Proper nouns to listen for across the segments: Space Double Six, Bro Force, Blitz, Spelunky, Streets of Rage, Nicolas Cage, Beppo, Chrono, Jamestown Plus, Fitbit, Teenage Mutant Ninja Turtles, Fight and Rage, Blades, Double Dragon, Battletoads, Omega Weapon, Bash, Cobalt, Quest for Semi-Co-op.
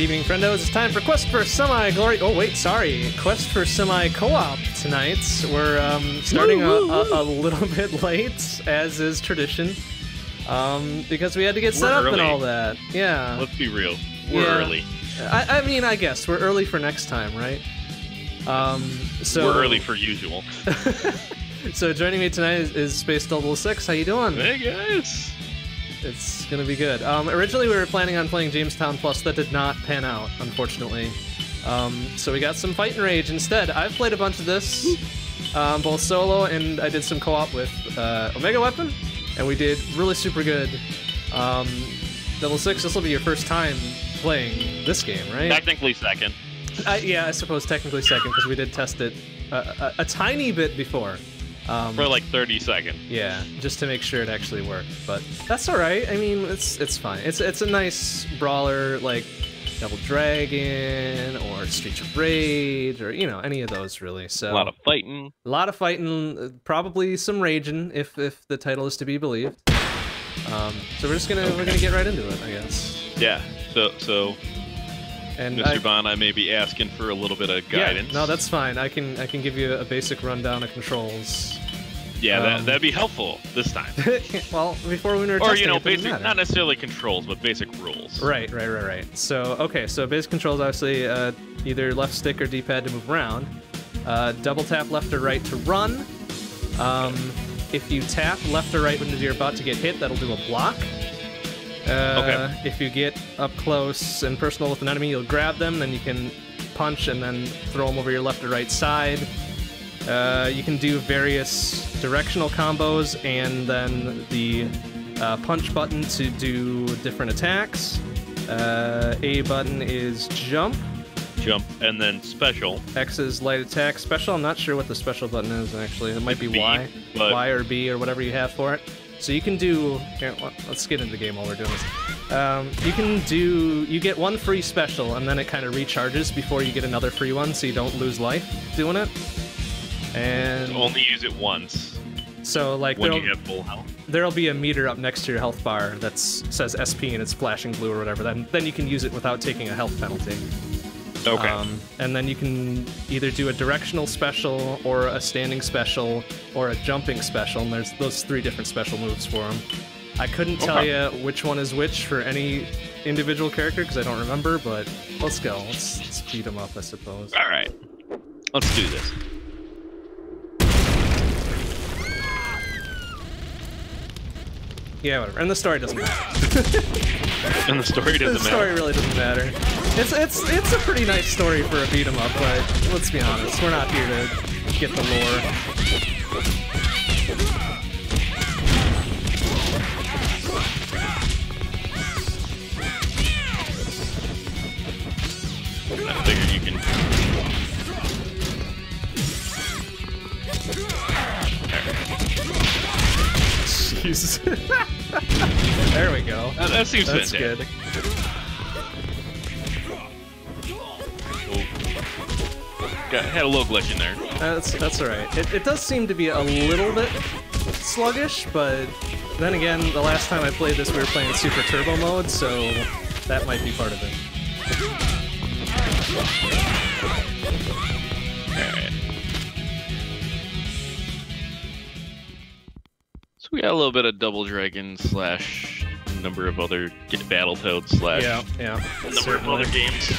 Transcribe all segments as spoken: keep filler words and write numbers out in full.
Good evening, friendos. It's time for Quest for Semi-Glory. Oh, wait, sorry. Quest for Semi-Co-op tonight. We're um, starting woo, woo, a, woo. A, a little bit late, as is tradition, um, because we had to get we're set up early. And all that. Yeah. Let's be real. We're yeah. early. I, I mean, I guess. We're early for next time, right? Um, so we're early for usual. So joining me tonight is, is Space Double Six. How you doing? Hey, guys. It's gonna be good. Um, originally, we were planning on playing Jamestown Plus. That did not pan out, unfortunately. Um, so we got some Fight and Rage instead. I've played a bunch of this, um, both solo and I did some co-op with uh, Omega Weapon, and we did really super good. Um, Double Six, this will be your first time playing this game, right? Technically second. Uh, yeah, I suppose technically second, because we did test it a, a, a tiny bit before. Um, For like thirty seconds. Yeah, just to make sure it actually worked. But that's all right. I mean, it's it's fine. It's it's a nice brawler like Double Dragon or Streets of Rage or you know any of those really. So a lot of fighting. A lot of fighting. Probably some raging if if the title is to be believed. Um, so we're just gonna okay. we're gonna get right into it, I guess. Yeah. So so. And Mister I, Vaughn, I may be asking for a little bit of guidance. Yeah, no, that's fine. I can I can give you a basic rundown of controls. Yeah, um, that, that'd be helpful this time. Well, before we were testing, or you know, it basic, not necessarily controls, but basic rules. Right, right, right, right. So okay, so basic controls obviously uh, either left stick or D-pad to move around. Uh, double tap left or right to run. Um, if you tap left or right when you're about to get hit, that'll do a block. Uh, okay. If you get up close and personal with an enemy, you'll grab them, then you can punch and then throw them over your left or right side. Uh, you can do various directional combos and then the uh, punch button to do different attacks. Uh, A button is jump. Jump, and then special. X is light attack. Special, I'm not sure what the special button is, actually. It might be B, Y. But... Y or B or whatever you have for it. So you can do, here, let's get into the game while we're doing this. Um, you can do, you get one free special and then it kind of recharges before you get another free one so you don't lose life doing it. And only use it once. So like when you get full health. There'll be a meter up next to your health bar that says S P and it's flashing blue or whatever. Then, then you can use it without taking a health penalty. Okay. Um, and then you can either do a directional special, or a standing special, or a jumping special, and there's those three different special moves for them. I couldn't tell okay. you which one is which for any individual character, because I don't remember, but let's go. Let's, let's beat them up, I suppose. Alright. Let's do this. Yeah, whatever. And the story doesn't matter. And the story doesn't matter. The story matter. really doesn't matter. It's it's it's a pretty nice story for a beat 'em up, but let's be honest, we're not here to get the lore. I figured you can. Jesus. There we go. Uh, that seems That's fantastic. good. Oh. Got, had a little glitch in there. That's that's all right. It, it does seem to be a little bit sluggish, but then again, the last time I played this, we were playing Super Turbo mode, so that might be part of it. All right. We got a little bit of Double Dragon slash number of other Battletoads slash yeah, yeah, number certainly. of other games.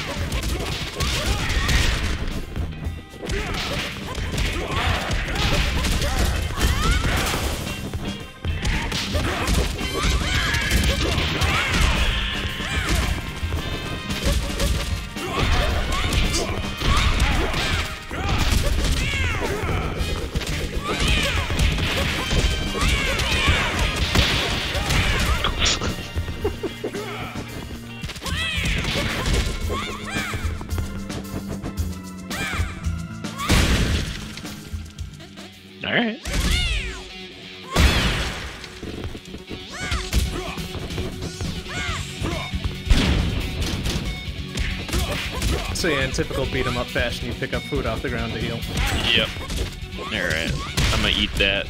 Alright. So yeah, in typical beat 'em up fashion, you pick up food off the ground to heal. Yep. Alright. I'm gonna eat that.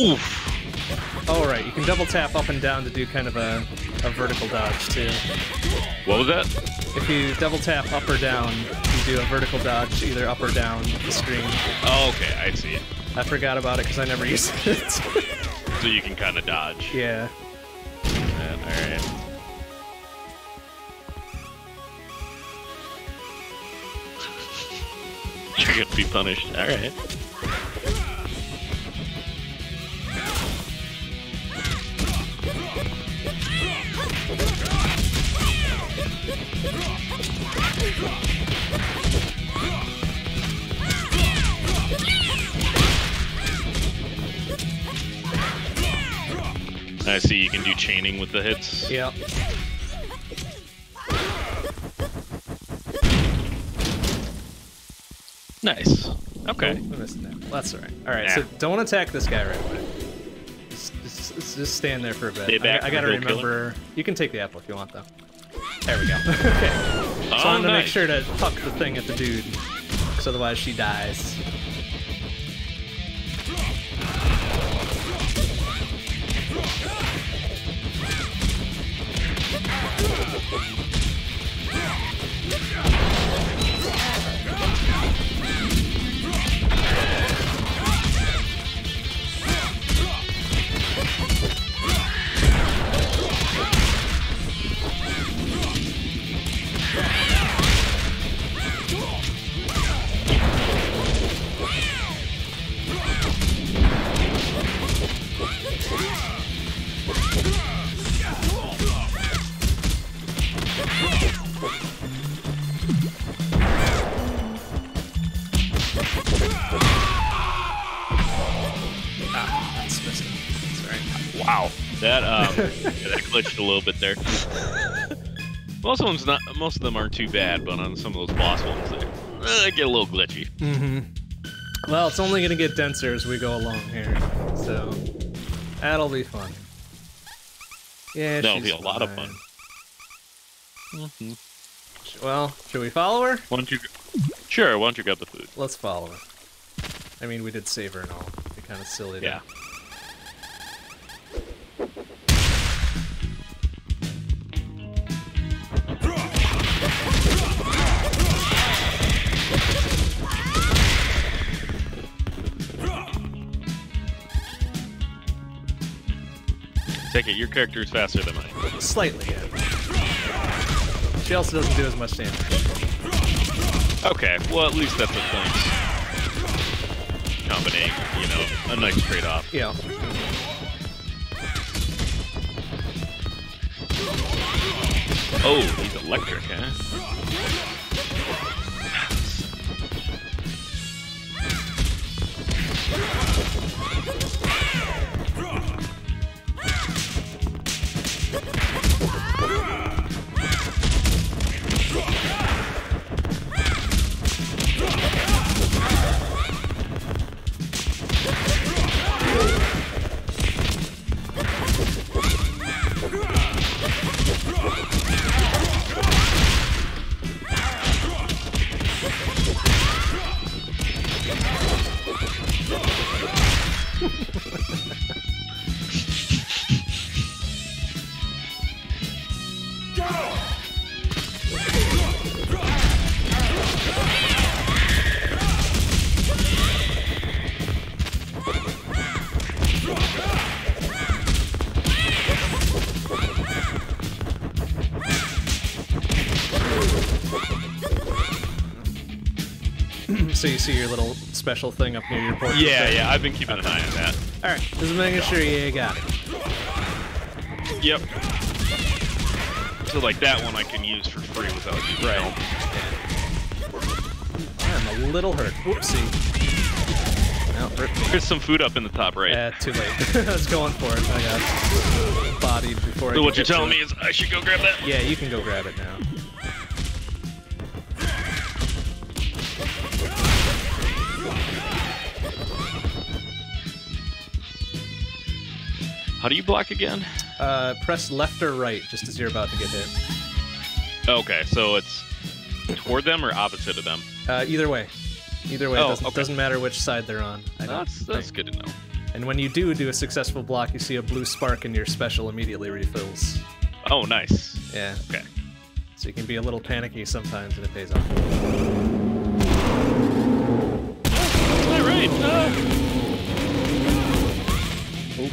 Oof. Alright, you can double tap up and down to do kind of a a vertical dodge too. What was that? If you double tap up or down, you do a vertical dodge either up or down the screen. Oh, okay, I see it. I forgot about it because I never used it. So you can kind of dodge. Yeah. yeah all right. You're gonna be punished. Alright. I see you can do chaining with the hits. Yep. Nice. Okay. Oh, that's all right. All right. Nah. So don't attack this guy right away. Just, just, just stand there for a bit. I, I gotta remember. Killer. You can take the apple if you want, though. There we go. Okay. Oh, so I'm gonna nice. make sure to tuck the thing at the dude, because otherwise she dies. That um, that glitched a little bit there. Most of them's not. Most of them aren't too bad, but on some of those boss ones, they uh, get a little glitchy. Mm-hmm. Well, it's only gonna get denser as we go along here, so that'll be fun. Yeah, that'll be a fine. lot of fun. Mm-hmm. Well, should we follow her? Why don't you? Sure. Why don't you grab the food? Let's follow her. I mean, we did save her and all. It'd be kind of silly. Yeah. To... Take it, your character is faster than mine. Slightly, yeah. She also doesn't do as much damage. Okay, well at least that's a point. Combining, you know, a nice trade-off. Yeah. Oh, he's electric, huh? So you see your little special thing up near your port? Yeah, thing. yeah, I've been keeping okay. an eye on that. All right, just making sure you got it. Yep. So like that one I can use for free without you. Right. Yeah. I'm a little hurt. Whoopsie. No, There's some food up in the top right. Uh, too late. I was going for it. I got bodied before. So I what you're telling me is I should go grab that? Yeah, you can go grab it now. How do you block again? Uh, press left or right just as you're about to get hit. Okay, so it's toward them or opposite of them? Uh, either way. Either way, oh, it doesn't, okay. doesn't matter which side they're on. I don't that's think. that's good to know. And when you do do a successful block, you see a blue spark and your special immediately refills. Oh, nice. Yeah. Okay. So you can be a little panicky sometimes, and it pays off. All right. Uh... Oh.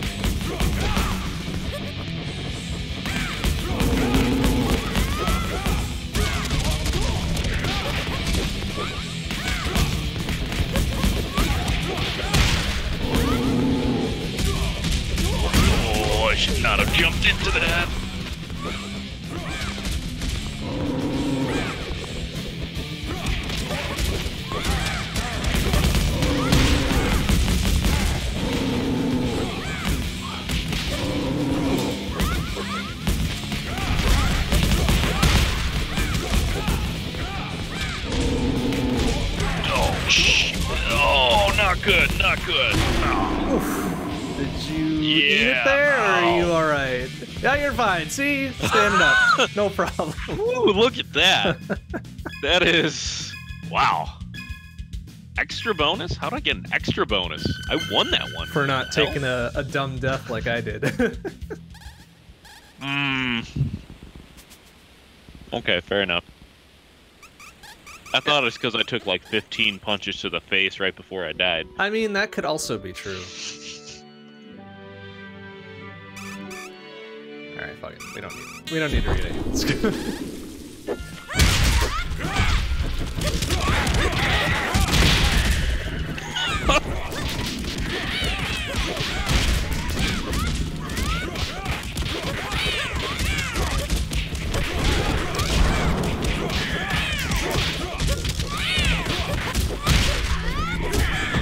I should not have jumped into that. Oh, shit. Oh, not good, not good. Oh. Did you yeah. eat it there? Yeah, you're fine. See? Standing up. No problem. Ooh, look at that. That is... Wow. Extra bonus? How'd I get an extra bonus? I won that one. For not taking a, a dumb death like I did. mm. Okay, fair enough. I thought it was because I took like fifteen punches to the face right before I died. I mean, that could also be true. Alright, fuck it. We don't need we don't need to read it. It's good.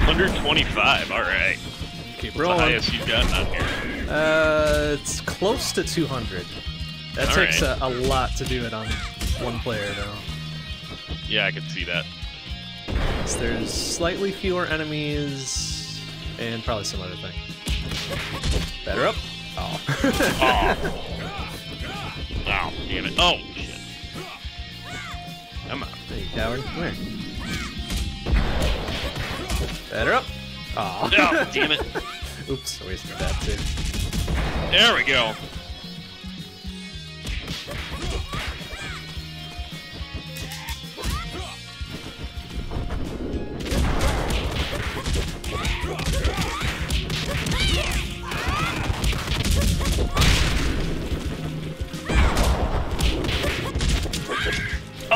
one twenty-five, alright. Keep rolling. That's the highest you've gotten on here. Uh, it's close to two hundred. That All takes right. a, a lot to do it on one player, though. Yeah, I can see that. So there's slightly fewer enemies, and probably some other thing. Better up. Oh. oh. Oh, damn it. Oh, shit. Come on. Hey, coward. Come here. Better up. Oh. Oh, damn it. Oops, I wasted that, too. There we go.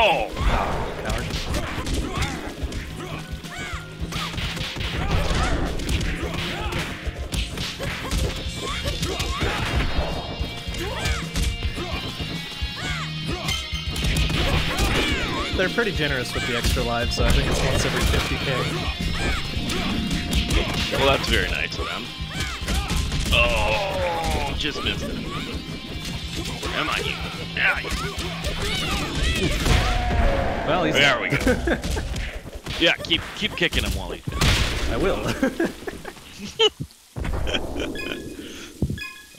Oh! They're pretty generous with the extra lives, so I think it's once every fifty K. Well, that's very nice of them. Oh, just missed it. Come on, you. Ah, you. Well, he's there. Out. We go. yeah, keep keep kicking him while he's there. I will.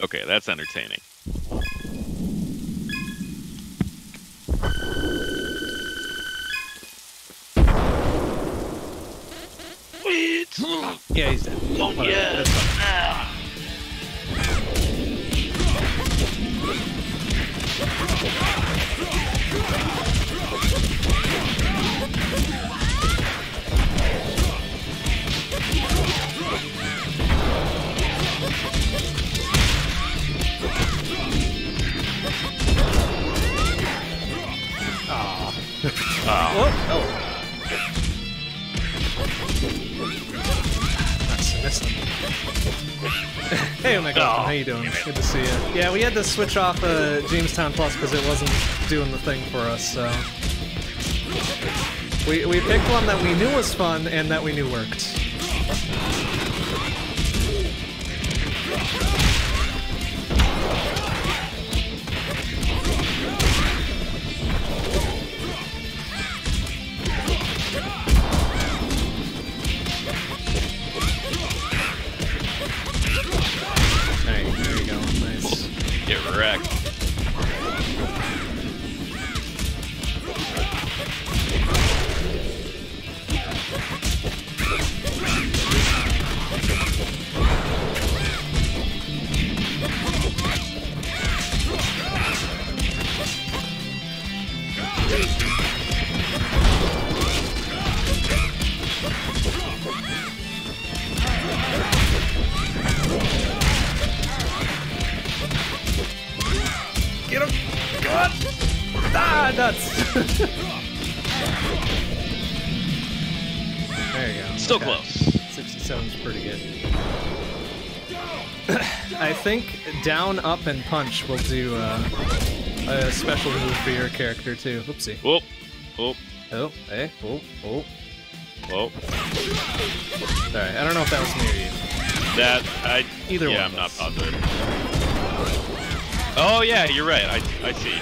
Okay, that's entertaining. Yeah, he's dead. Oh, yeah. Ah. Oh. Oh. Hey Omega, oh, how you doing? Good to see you. Yeah, we had to switch off uh, Jamestown Plus because it wasn't doing the thing for us, so... We, we picked one that we knew was fun and that we knew worked. Still okay. Close. sixty-seven's pretty good. I think down, up, and punch will do uh, a special move for your character too. Oopsie. Oh, oh, oh, hey, oh, oh, oh. Sorry, I don't know if that was near you. That I. Either way. Yeah, I'm not positive. Oh yeah, you're right. I I see.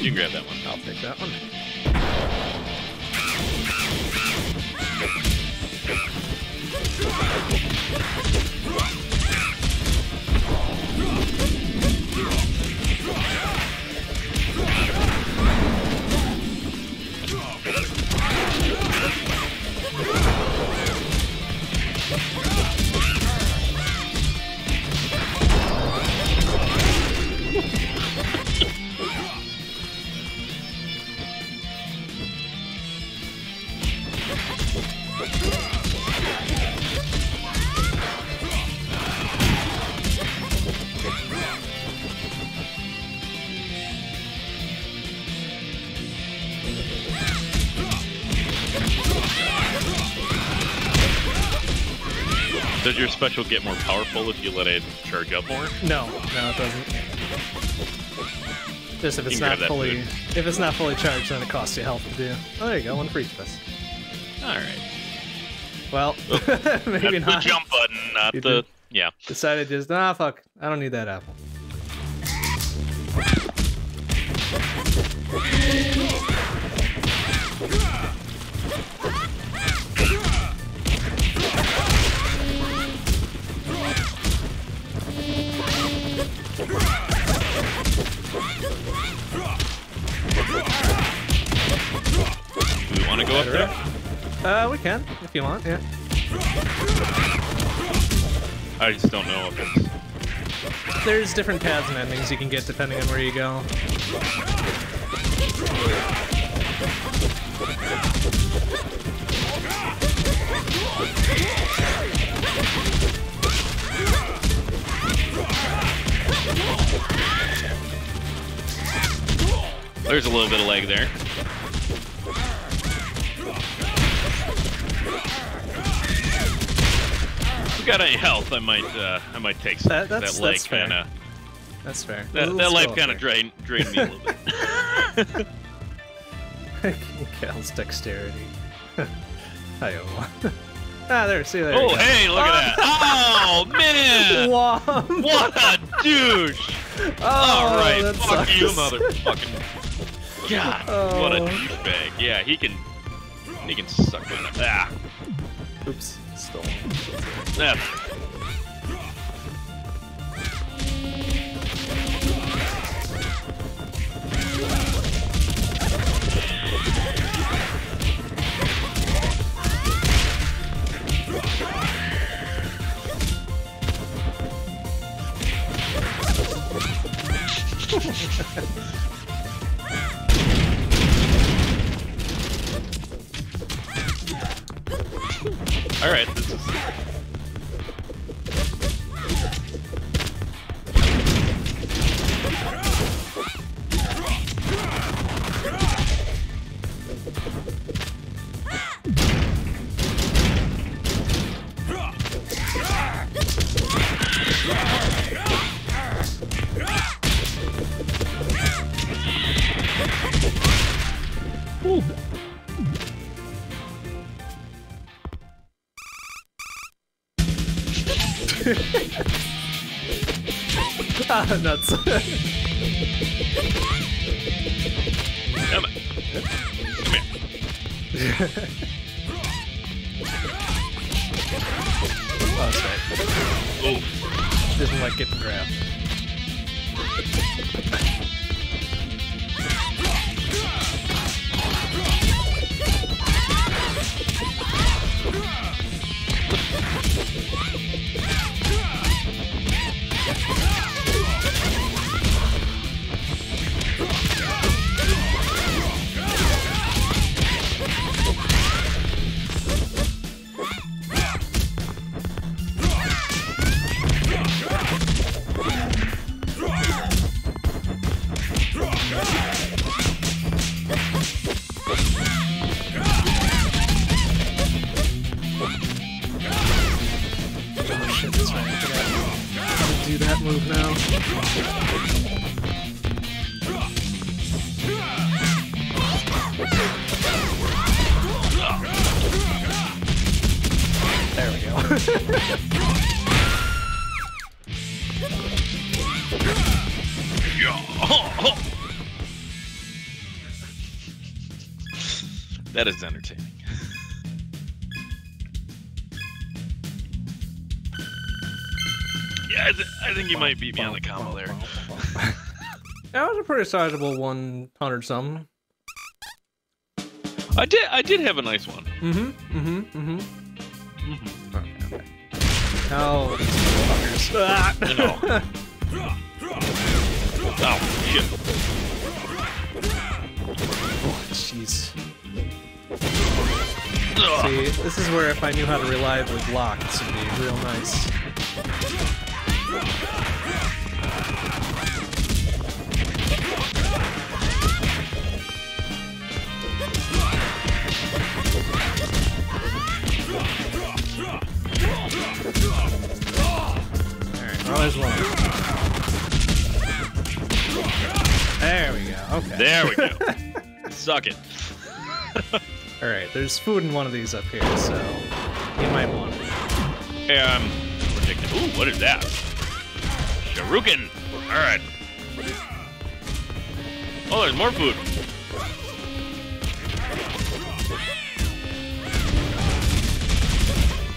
You can grab that one. I'll pick that one. Does your special get more powerful if you let it charge up more? No, no, it doesn't. Just if it's not fully, food. if it's not fully charged, then it costs you health to do. Oh, there you go, one for each of us. All right. Well, oh, maybe not. The jump button, not you the yeah. Decided just nah, fuck. I don't need that apple. Do we want to go up there? Uh, we can, if you want, yeah. I just don't know if it's... There's different paths and endings you can get depending on where you go. There's a little bit of lag there. If we got any health, I might, uh, I might take some. That, that's, that lag kind of. That's fair. That, that life kind of drained, drained me a little bit. Cal's dexterity. Hi-oh. Ah, there. See you later. Oh, hey, look oh. at that. Oh man! Womp. What a douche! Oh, all right, that fuck sucks. You, motherfucking God! Oh. What a douchebag! Yeah, he can, he can suck on it. Ah. Oops, stolen. That's... All right, this is... ah, nuts. Come on. Come here. Oh, sorry. Oh. Doesn't like getting grabbed. move now. There we go. That is entertaining. I, th I think you might beat me on the combo there. That was a pretty sizable one hundred something. I did. I did have a nice one. Mhm. Mhm. Mhm. Mhm. Okay. Okay. Oh. Ah. No. Oh shit. Oh jeez. See, this is where if I knew how to reliably block, this would be real nice. Alright, well, there we go. Okay. There we go. Suck it. Alright, there's food in one of these up here, so you might want it. Hey, I'm predicting. Ooh, what is that? Shuriken! Alright. Oh, there's more food.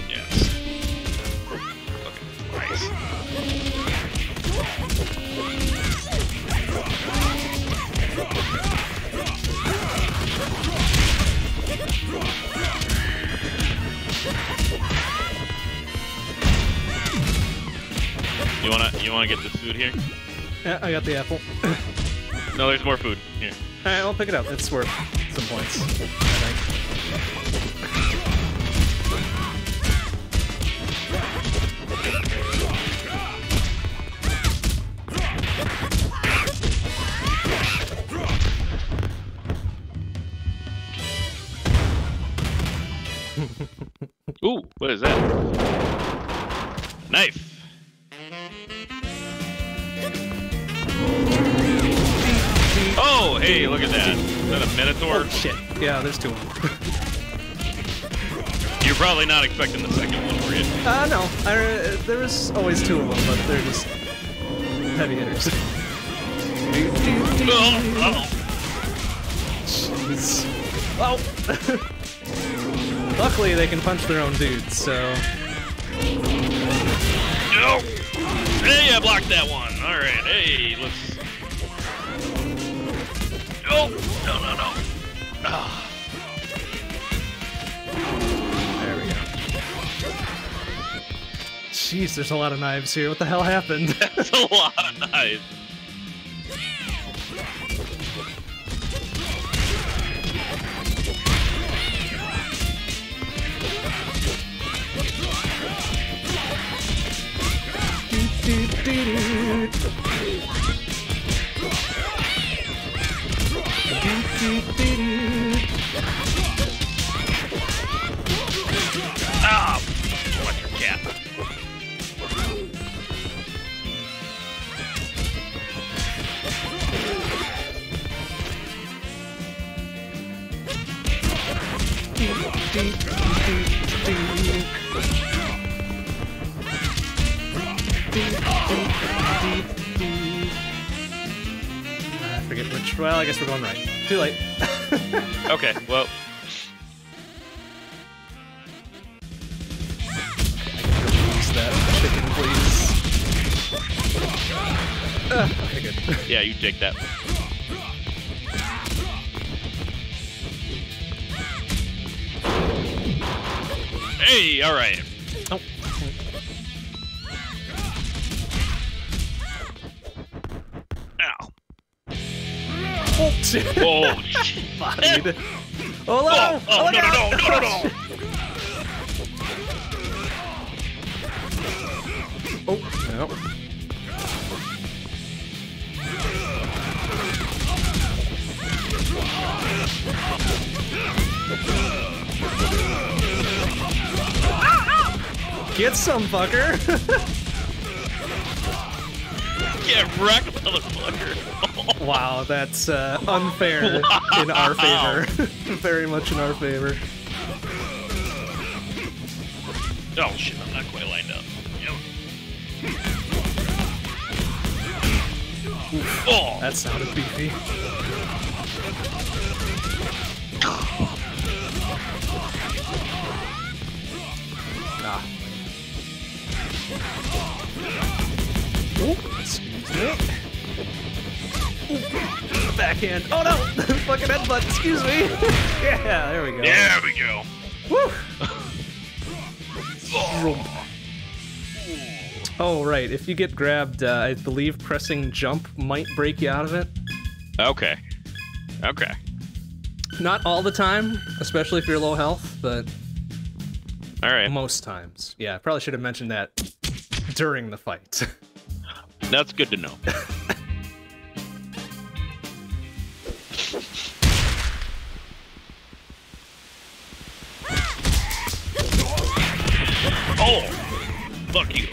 Yes. Okay, nice. You wanna, you wanna get this food here? Yeah, I got the apple. No, there's more food. Here. Alright, I'll pick it up. It's worth some points, I think. Ooh, what is that? Knife! Oh, hey, look at that. Is that a Minotaur? Oh, shit. Yeah, there's two of them. You're probably not expecting the second one, were you? Uh, no. I, uh, there's always two of them, but they're just heavy hitters. Oh, oh. Jeez. Oh. Luckily, they can punch their own dudes, so... No! Hey, I blocked that one. All right, hey, let's... Oh, no, no, no. Ah. There we go. Jeez, there's a lot of knives here. What the hell happened? That's a lot of knives. Do, do, do, do. Ah, what your cat. I forget which. Well, I guess we're going right. Too late. Okay, well. I can release that chicken, please. Uh, okay, good. Yeah, you take that. Hey, alright. Oh. Oh, shit. Oh, shit. Bodied. Oh, no. Oh, oh, no, no, no, no, no, no. Oh, no. Ah, ah. Get some, fucker. get wrecked, motherfucker. Wow, that's uh, unfair wow. in our favor. Very much in our favor. Oh shit, I'm not quite lined up. Yep. Oof, oh. That sounded beefy. Ah. Oh, excuse me. Backhand. Oh no! Fucking headbutt, excuse me! Yeah, there we go. There we go. Woo! Oh, right. If you get grabbed, uh, I believe pressing jump might break you out of it. Okay. Okay. Not all the time, especially if you're low health, but all right. most times. Yeah, I probably should have mentioned that during the fight. That's good to know. Oh! Fuck you.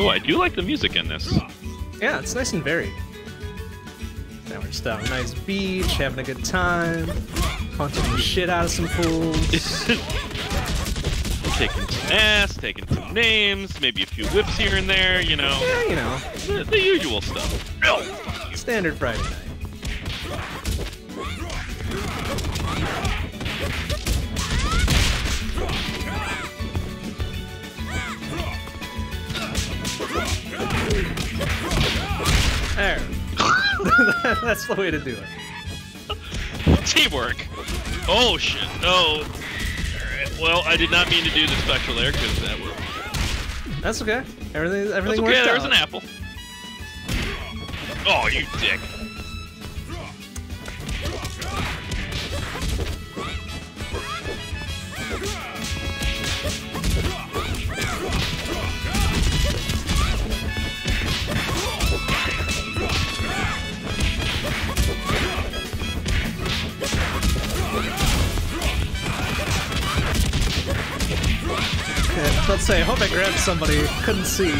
No, I do like the music in this. Yeah, it's nice and varied. Now we're just out on a nice beach, having a good time, punching the shit out of some fools. Taking some ass, taking some names, maybe a few whips here and there, you know. Yeah, you know. The, the usual stuff. Oh, standard Friday night. There. That's the way to do it. Teamwork. Oh shit. Oh. Alright. Well, I did not mean to do the special there because that was. That's okay. Everything. Everything worked out. Okay. There was an apple. Oh, you dick. Let's say, I hope I grabbed somebody. Couldn't see.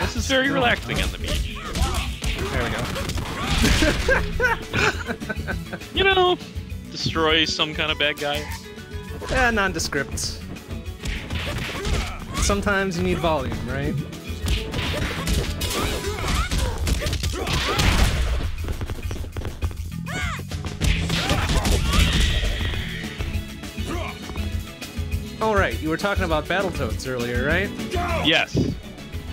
This is very relaxing on the beach. There we go. You know, destroy some kind of bad guy. Eh, nondescript. Sometimes you need volume, right? All right, you were talking about Battletoads earlier, right? Yes.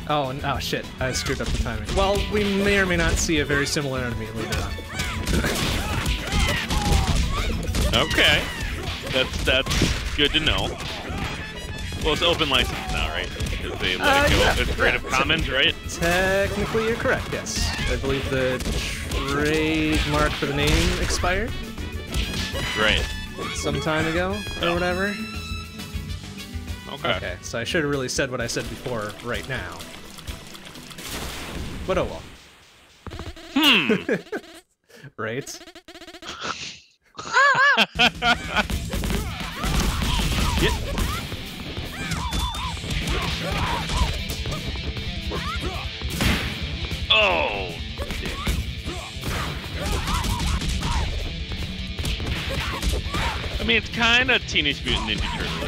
Oh, and, oh shit, I screwed up the timing. Well, we may or may not see a very similar enemy later on. Okay, that's that's good to know. Well, it's open license now, right? Because they let uh, it go yeah, with Creative yeah. Commons, right? Technically, you're correct. Yes, I believe the trademark for the name expired. Right. Some time ago or oh. whatever. Okay. Okay, so I should have really said what I said before right now. But oh well. Hmm. Right? Yep. Oh, dick. I mean, it's kind of Teenage Mutant Ninja Turtles.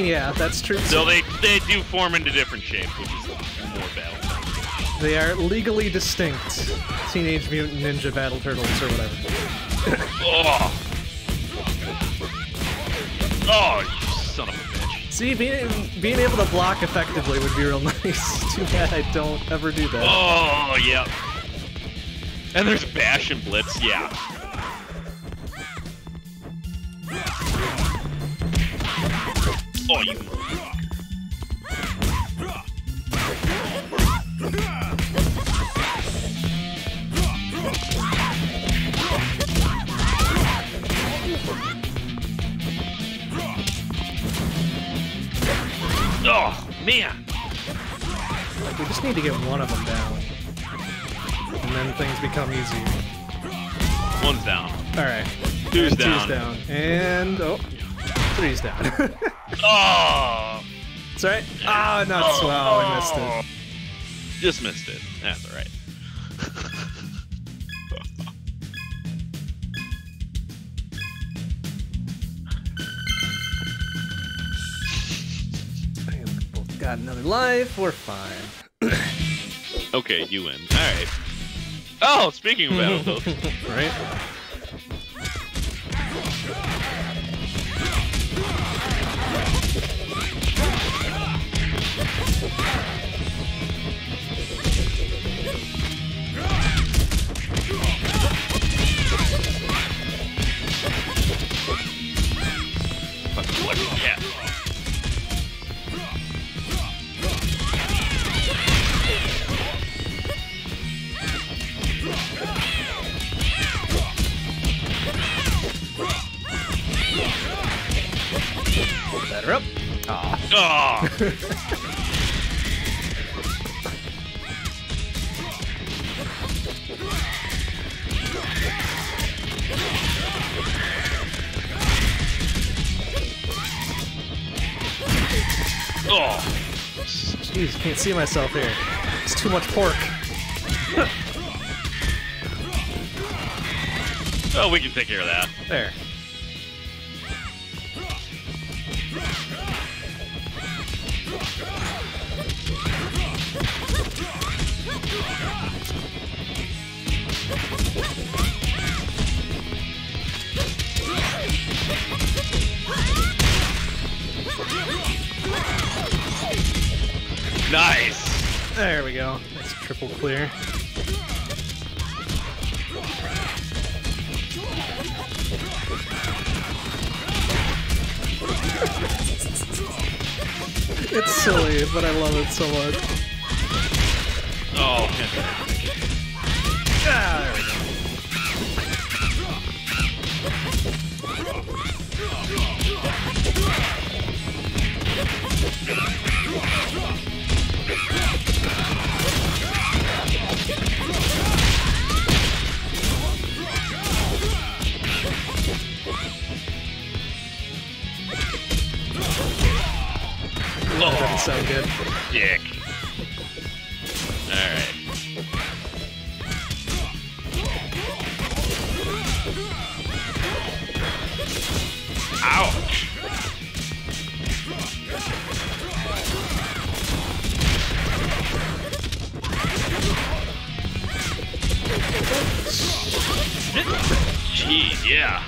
Yeah, that's true. So they they do form into different shapes, which is more battle. They are legally distinct. Teenage Mutant Ninja Battle Turtles or whatever. Oh. Oh, you son of a bitch. See, being being able to block effectively would be real nice. Too bad I don't ever do that. Oh yeah. And there's Bash and Blitz, yeah. Oh, you. Oh, man. We just need to get one of them down. And then things become easy. One's down. Alright. Two's and down. Two's down. And... oh. Three's down. Oh! It's alright. Ah, not oh, swell. Oh. I missed it. Just missed it. That's alright. Got another life, we're fine. Okay, you win. Alright. Oh, speaking of Battletoads. Right? What the heck? Better up. Aw. Oh. Oh. Jeez, can't see myself here. It's too much pork. Oh, we can take care of that. There. Nice! There we go. That's triple clear. It's silly, but I love it so much. Oh, okay. Ah, there we go. That doesn't sound good. Yeah. Alright. Ouch! Jeez, yeah.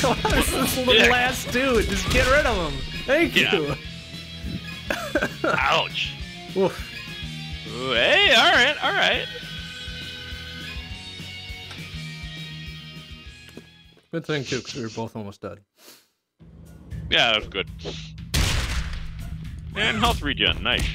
God, this little yeah. last dude. Just get rid of him. Thank you. Yeah. Ouch. Oof. Ooh, hey, all right, all right. Good thing too, because we were both almost dead. Yeah, that was good. And health regen, nice.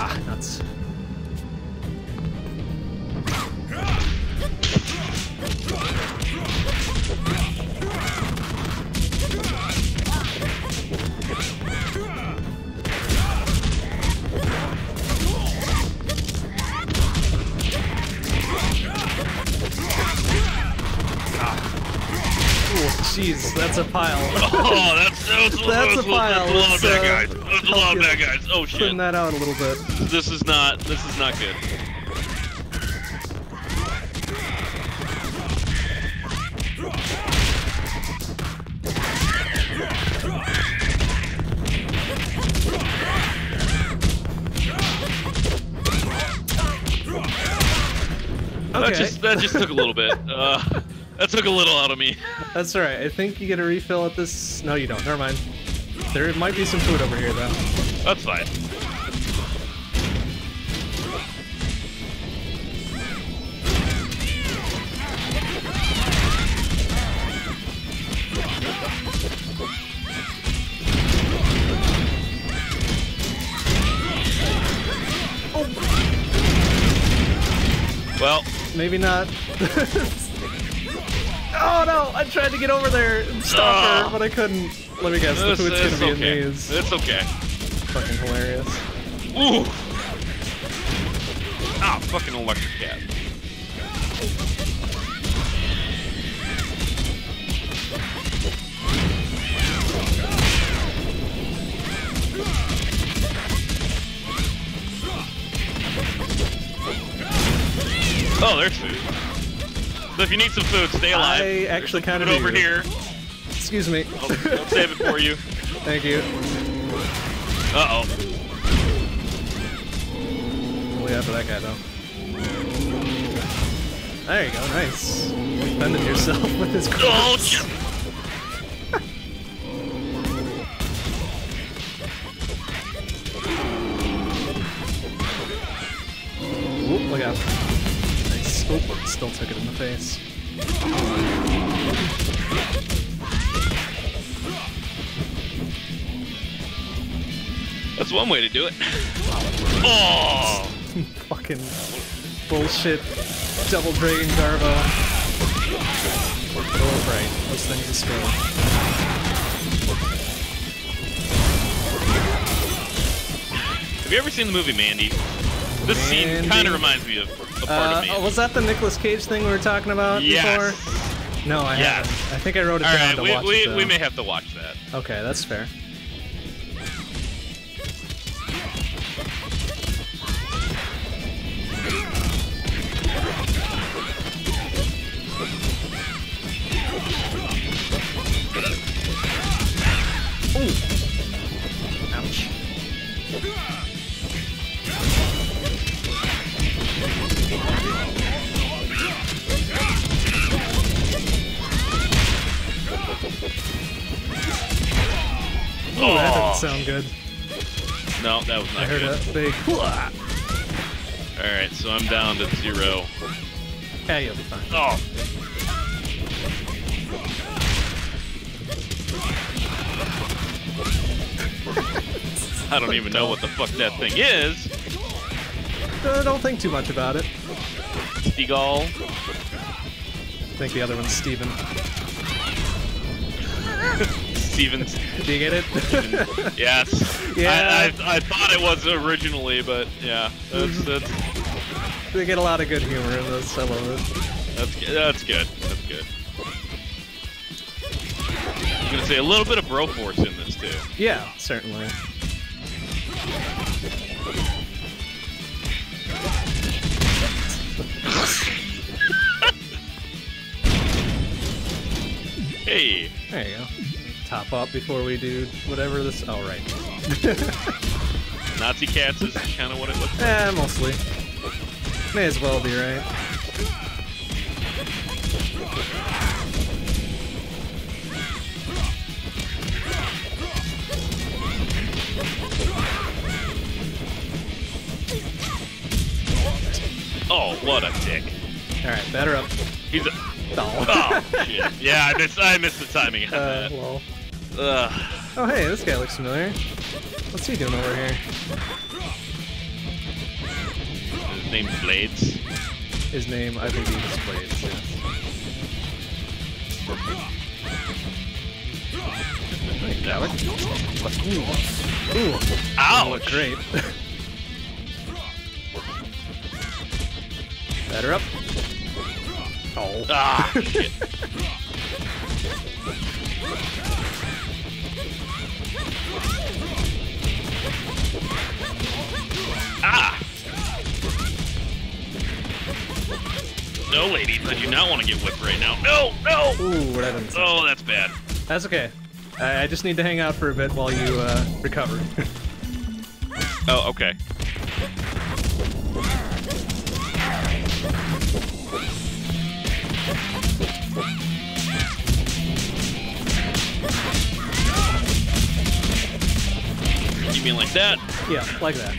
Ah, nuts. Jeez, that's a pile. Oh, that's, that's, that's, that's a pile. That's a lot of bad guys. That's a lot of bad guys. Oh shit. Thin that out a little bit. This is not. This is not good. that just took a little bit. Uh, that took a little out of me. That's all right. I think you get a refill at this. No, you don't. Never mind. There might be some food over here, though. That's fine. Well, maybe not. Oh no! I tried to get over there and stop uh, her, but I couldn't. Let me guess, this, the food's gonna be okay. in these. It's okay. Fucking hilarious. Ooh! Ah, fucking electric cat. Oh, there's food. So if you need some food, stay alive. I actually kind of over here. Excuse me. I'll, I'll save it for you. Thank you. Uh oh. Only after that guy though. There you go. Nice. Defended yourself with his corpse. Oh shit. Whoop! Look out. Oh, still took it in the face. That's one way to do it. Oh! Fucking bullshit Double Dragon Garbo. Oh, right. Those things are scary. Have you ever seen the movie Mandy? This Mandy. scene kind of reminds me of... Uh, oh, was that the Nicolas Cage thing we were talking about yes. before? No, I yes. haven't. I think I wrote it All down right, to we, watch we, it, we may have to watch that. Okay, that's fair. Ooh. Ouch. Oh, that didn't sound good. No, that was not good. I heard that big. Alright, so I'm down to zero. Yeah, you'll be fine. Oh. I don't even know what the fuck that thing is. Uh, don't think too much about it. Stegal. I think the other one's Steven. Stevens. Do you get it? Yes. Yeah. I, I, I thought it was originally, but yeah. That's, that's... They get a lot of good humor in this. I love it. That's good. That's good. That's good. I'm gonna say a little bit of Bro Force in this too. Yeah, certainly. Hey. There you go. Top up before we do whatever this. Oh, right. Nazi cats is kind of what it looks like. Eh, mostly. May as well be, right? Oh, what a dick. Alright, batter up. He's a. Oh, oh shit. Yeah, I missed, I missed the timing on uh, that. Well. Ugh. Oh, hey, this guy looks familiar. What's he doing over here? His name's Blades. His name, I believe, is Blades, yes. That one. Ooh. Ow! Look great. Batter up. Oh. Ah, shit. Ah! No, ladies, I do not want to get whipped right now. No, no! Ooh, what happened? Oh, that's bad. That's okay. I, I just need to hang out for a bit while you uh, recover. Oh, okay. You mean like that? Yeah, like that.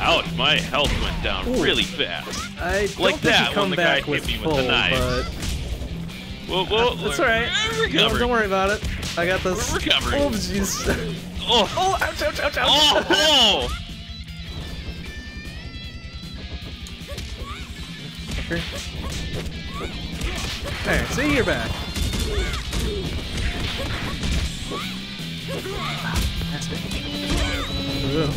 Ouch, my health went down Ooh. really fast. I don't like think that you come when the guy hit me full, with the knife. But... Whoa, whoa, that's alright. No, don't worry about it. I got this. We're recovering. Oh, jeez. Oh. Oh, ouch, ouch, ouch, ouch. Oh, oh. There, see, you're back. Ah, that's it. Oh,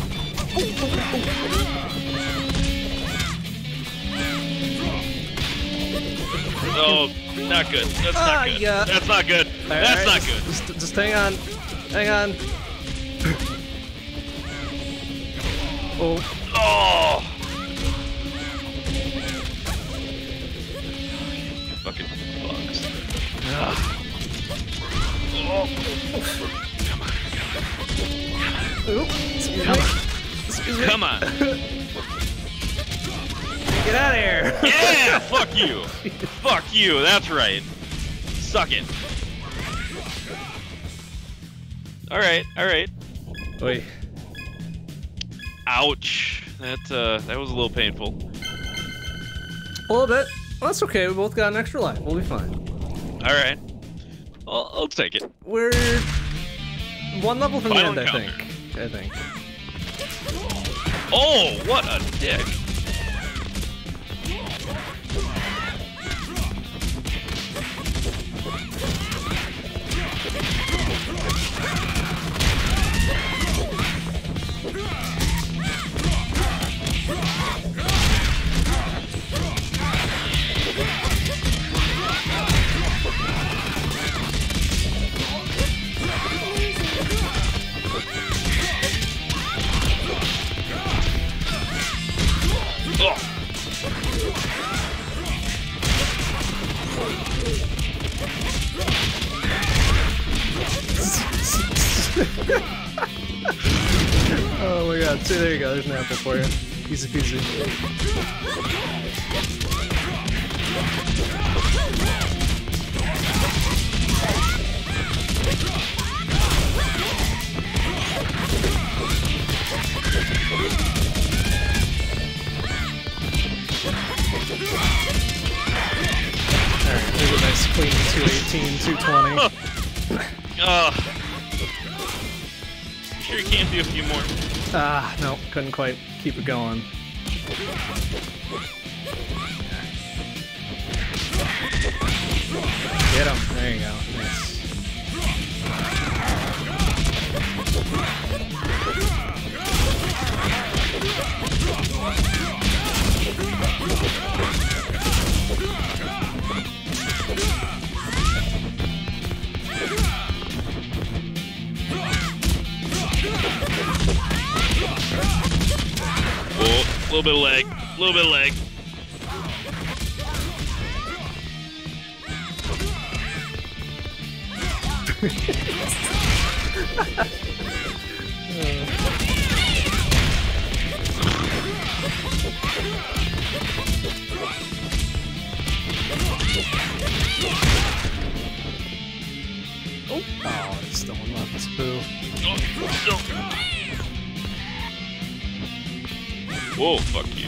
oh, oh. oh, not good. That's not good. Ah, yeah. That's not good. Right, that's right, not good. Just, just, just hang on. Hang on. Oh. Oh. Fucking bugs. Oh. Oh. Come on, come on. Come on. Excuse me. Come on. Get out of here. Yeah, fuck you. Fuck you, that's right. Suck it. Alright, alright. Wait. Ouch. That, uh, that was a little painful. A little bit. Well, that's okay, we both got an extra life. We'll be fine. Alright. I'll, I'll take it. We're one level from Final the end, encounter. I think. I think. Oh, what a dick. Oh my god, see, there you go, there's an apple for you. Easy peasy. Alright, there's a nice clean two eighteen, two twenty. Ugh. Sure, you can't do a few more. Ah, uh, no, couldn't quite keep it going. Get him. There you go. Nice. Oh, a little bit of lag, a little bit of lag. Oh, oh, there's still one left. It's boo. No. Whoa, fuck you.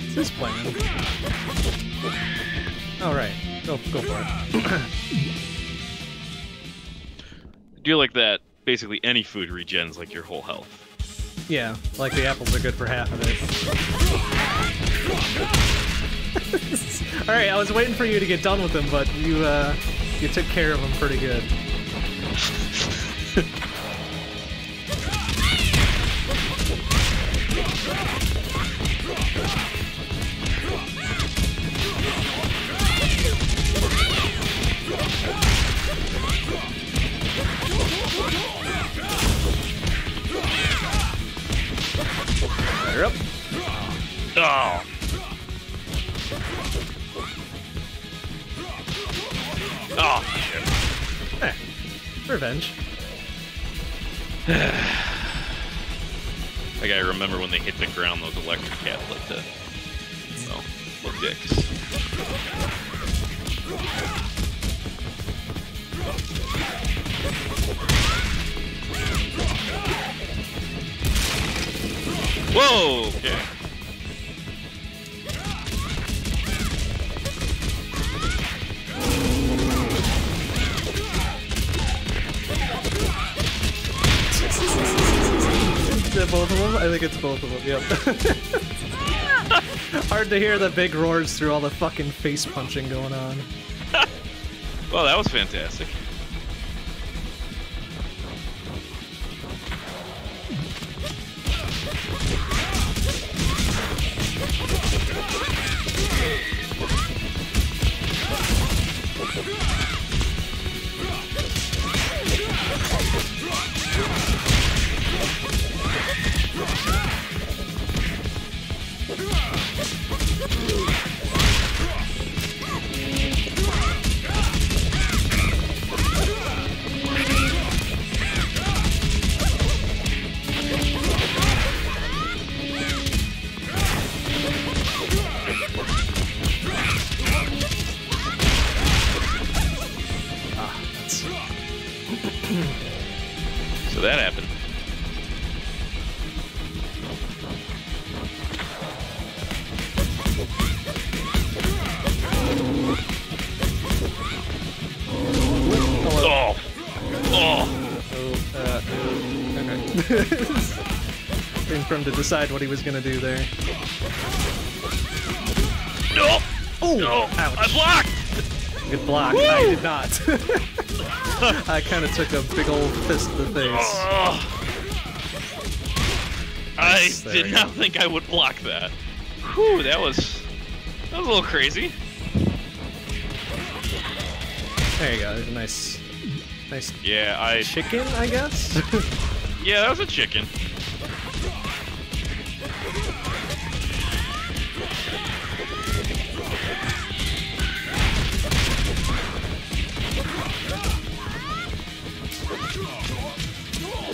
What's this plan? Alright, go, go for it. I do like that basically any food regens like your whole health. Yeah, like the apples are good for half of it. Alright, I was waiting for you to get done with them, but you, uh, you took care of them pretty good. You're up. Oh. Oh, shit. Hey, revenge. I gotta remember when they hit the ground, those electric cats like that. Oh, little dicks. Oh, okay. Is it both of them? I think it's both of them, yep. Hard to hear the big roars through all the fucking face punching going on. Well, that was fantastic. To decide what he was gonna do there. No! Oh! No! Ouch. I blocked! Good block. Woo! I did not. I kind of took a big old fist to the face. Oh. I there did not go. think I would block that. Whew, that was... That was a little crazy. There you go. There's a nice... Nice... Yeah, I... Chicken, I guess? Yeah, that was a chicken.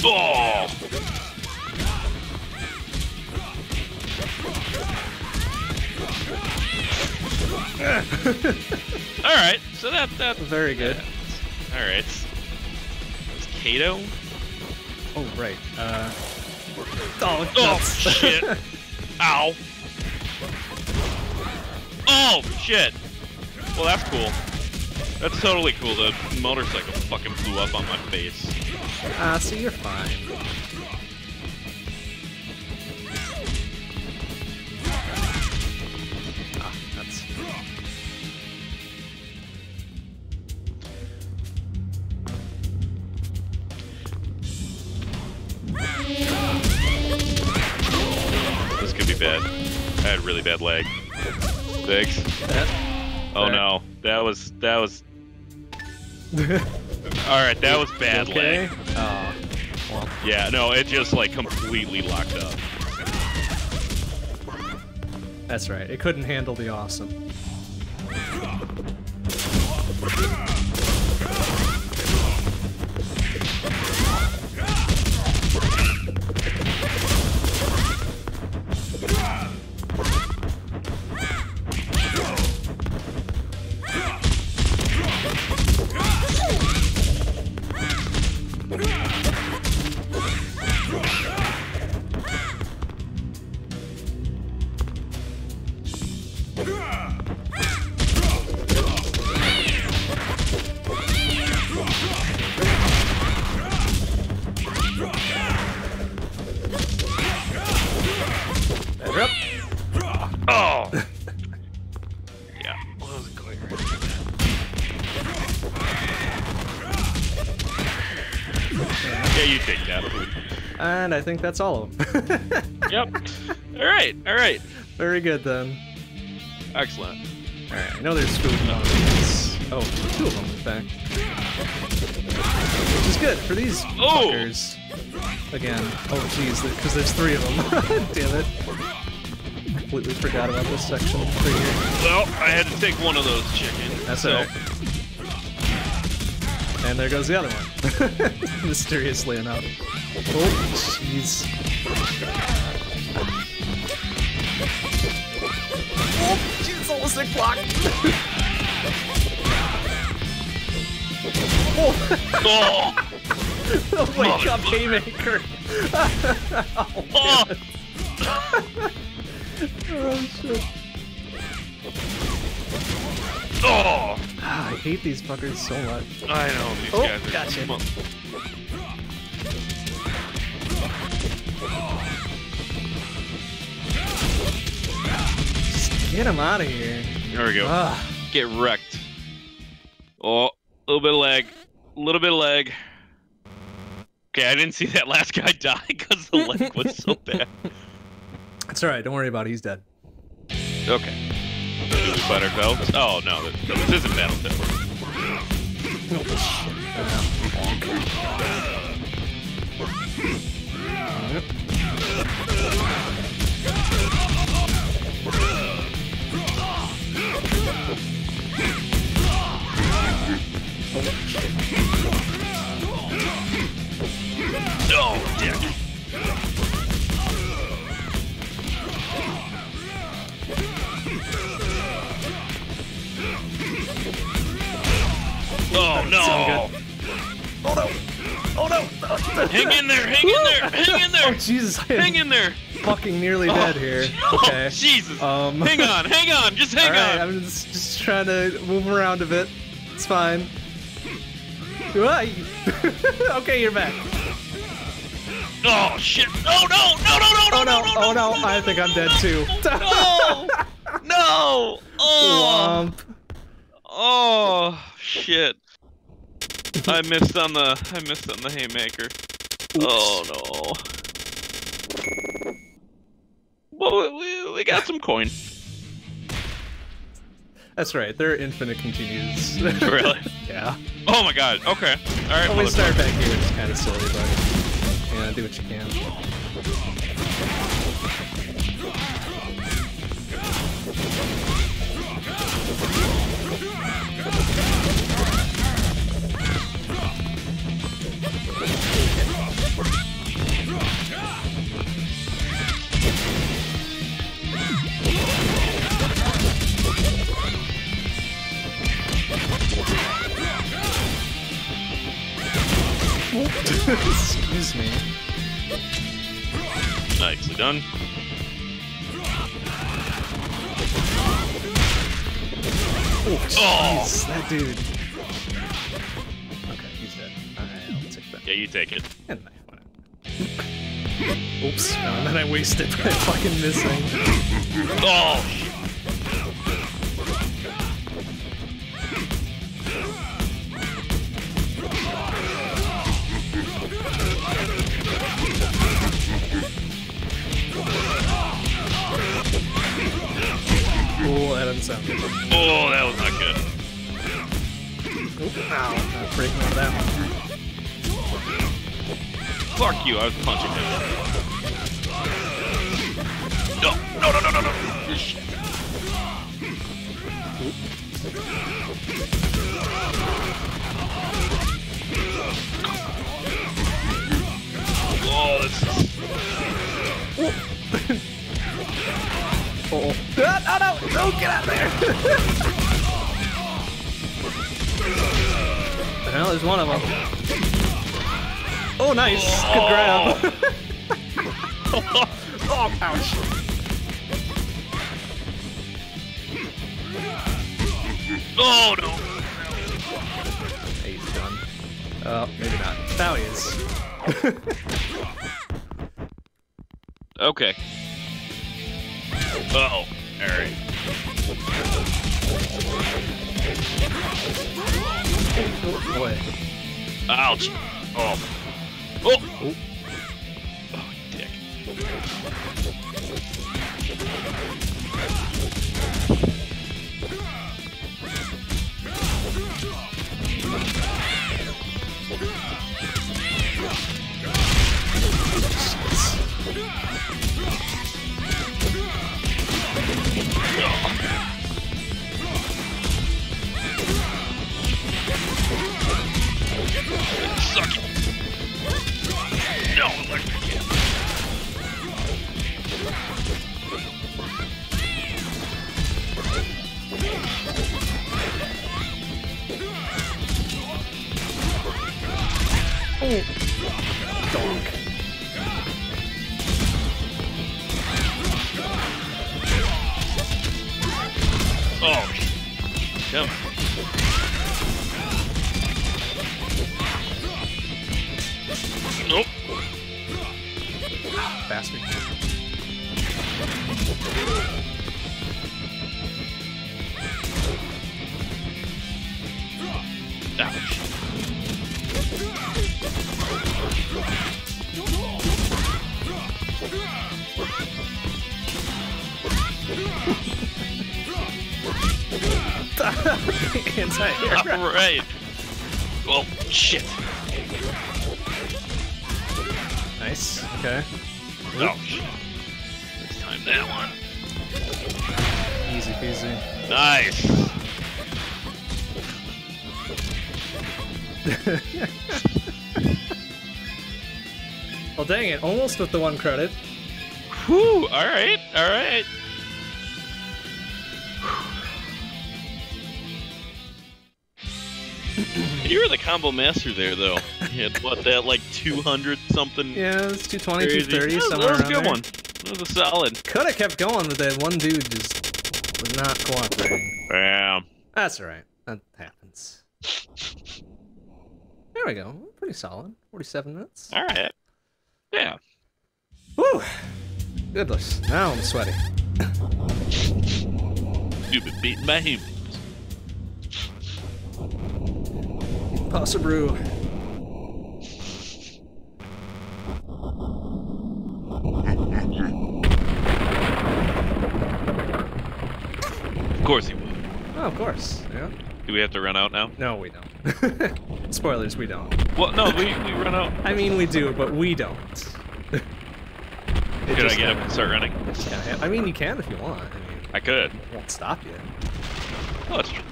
Oh! All right, so that that very good. Yeah. All right, was Kato. Oh right. Uh. Oh, oh shit! Ow! Oh shit! Well, that's cool. That's totally cool. The motorcycle fucking blew up on my face. Ah, uh, so you're fine. Ah, that's... This could be bad. I had really bad lag. Thanks. Oh no, that was that was. Alright, that was bad okay. lag. Uh, well. Yeah, no, it just like completely locked up. That's right, it couldn't handle the awesome. And I think that's all of them. Yep. All right. All right. Very good then. Excellent. All right. I know there's food in all these. Oh, two of them in fact. Which is good for these oh. fuckers. Again. Oh, jeez, because there's three of them. Damn it. I completely forgot about this section. Figure. Well, I had to take one of those chickens. That's so. All right. And there goes the other one. Mysteriously enough. Oh, jeez. Oh, jeez, almost a clock. Oh. Oh. Oh, wake up, Haymaker. Oh, oh. Oh, shit. Oh! Ah, I hate these fuckers so much. I know, these oh, guys are gotcha. Just get him out of here. There we go. Ah. Get wrecked. Oh, a little bit of lag. A little bit of lag. Okay, I didn't see that last guy die because the lag was so bad. It's alright, don't worry about it, he's dead. Okay. Butterfelt. Oh no, this, no, this isn't Battletoads. Oh, dick. Oh no. Oh no! Oh no! Oh no! Hang in there! Hang in there! Hang in there! Oh, Jesus! Hang in there! Fucking nearly dead oh, here. Okay. Oh, Jesus! Um, hang on! Hang on! Just hang right, on! I'm just, just trying to move around a bit. It's fine. Okay, you're back. Oh shit! Oh no! No! No! No! No! No! Oh no! Oh no! I think I'm dead too. No! No! Oh! Womp. Oh shit! I missed on the I missed on the haymaker. Oops. Oh no! Well, we, we got some coin. That's right. There are infinite continues. Really? Yeah. Oh my god. Okay. All right. Always start back here. It's kind of silly, but yeah, do what you can. Excuse me. Nicely done. Oh, jeez, oh. That dude. Okay, he's dead. Alright, I'll take that. Yeah, you take it. And I oops, no, then I wasted by fucking missing. Oh! Oh, that doesn't sound good. Oh, that was not good. Oop, ow, not breaking on that one. Fuck you, I was punching him. No, no, no, no, no, no. Oh, this is... uh oh. No, no, no, don't get out there. Well, there's one of them. Oh, nice! Oh. Good grab. Oh, oh, ouch. Oh, no. Hey, he's done. Oh, maybe not. Now he is. Okay. Uh-oh. All right. Boy. Ouch. Oh. Oh! Oh, oh you dick. Oh. Suck it. No, look at you. Oh, donk. Oh, come on. Nope. Bastard. Ouch. Anti-air. All right. Well, shit. Nice. Okay. Ouch. Let's time that one. Easy peasy. Nice. Well, dang it! Almost with the one credit. Whew! All right, all right. You were the combo master there, though. You had what that like two hundred something. Yeah, it's two twenty, two thirty somewhere around there. That was a good one. That was a solid. Could have kept going, but that one dude just was not cooperating. Bam. That's all right. That happens. There we go. Pretty solid. forty-seven minutes. All right. Yeah. Woo! Goodness. Now I'm sweaty. You've been beaten by humans. Impossible brew. Of course he would. Oh, of course. Yeah. Do we have to run out now? No, we don't. Spoilers, we don't. Well, no, we, we run out. I mean, we do, but we don't. Could I get up and start running? Yeah, I mean, you can if you want. I mean, I could. It won't stop you. Well, that's true.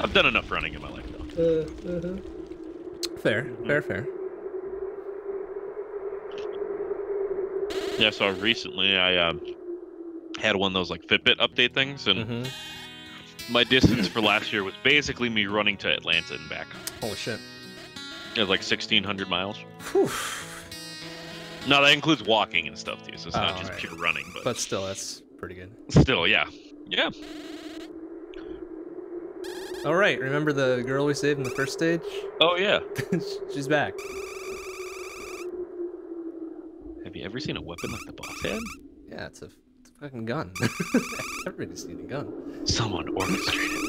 I've done enough running in my life, though. Uh, uh-huh. Fair, mm-hmm. fair, fair. Yeah, so recently I uh, had one of those like Fitbit update things, and... Mm-hmm. My distance for last year was basically me running to Atlanta and back. Holy shit. It was like sixteen hundred miles. Whew. No, that includes walking and stuff, too, so it's oh, not just right. pure running. But... but still, that's pretty good. Still, yeah. Yeah. All right, remember the girl we saved in the first stage? Oh, yeah. She's back. Have you ever seen a weapon like the boss had? Yeah, it's a... fucking gun. Everybody's seen a gun. Someone orchestrated this.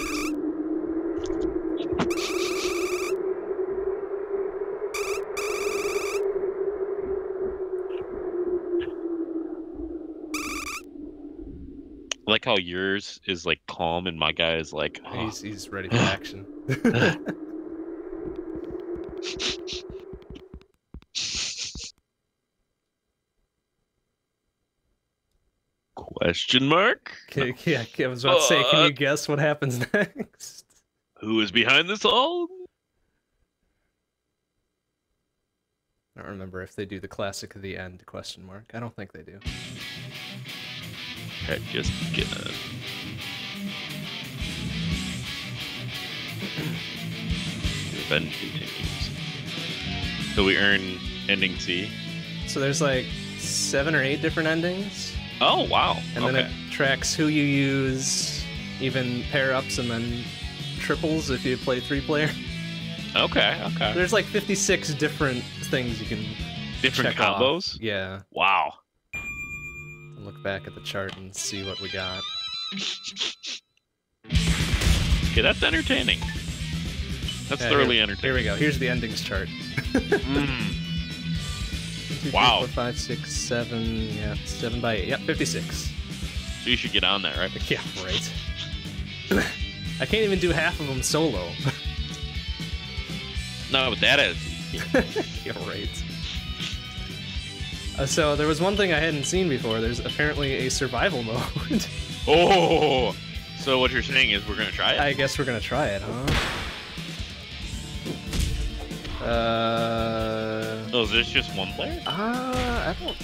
I like how yours is like calm and my guy is like oh. he's, he's ready for action. Question mark? Can, yeah, I was about to say, can you guess what happens next? Who is behind this all? I don't remember if they do the classic of the end question mark. I don't think they do. I just get a... Event continues. So we earn ending C. So there's like seven or eight different endings. Oh, wow. And then okay. it tracks who you use, even pair-ups, and then triples if you play three-player. Okay, okay. There's like fifty-six different things you can Different check combos? Off. Yeah. Wow. I'll look back at the chart and see what we got. Okay, that's entertaining. That's yeah, thoroughly here, entertaining. Here we go. Here's the endings chart. mm. Two, wow. Three, four, five, six, seven, yeah, seven by eight. Yep, fifty-six. So you should get on that, right? Yeah, right. I can't even do half of them solo. No, but that is. Yeah, right. Uh, so there was one thing I hadn't seen before. There's apparently a survival mode. Oh! So what you're saying is we're going to try it? I guess we're going to try it, huh? Uh, oh, is this just one player? Uh, I don't...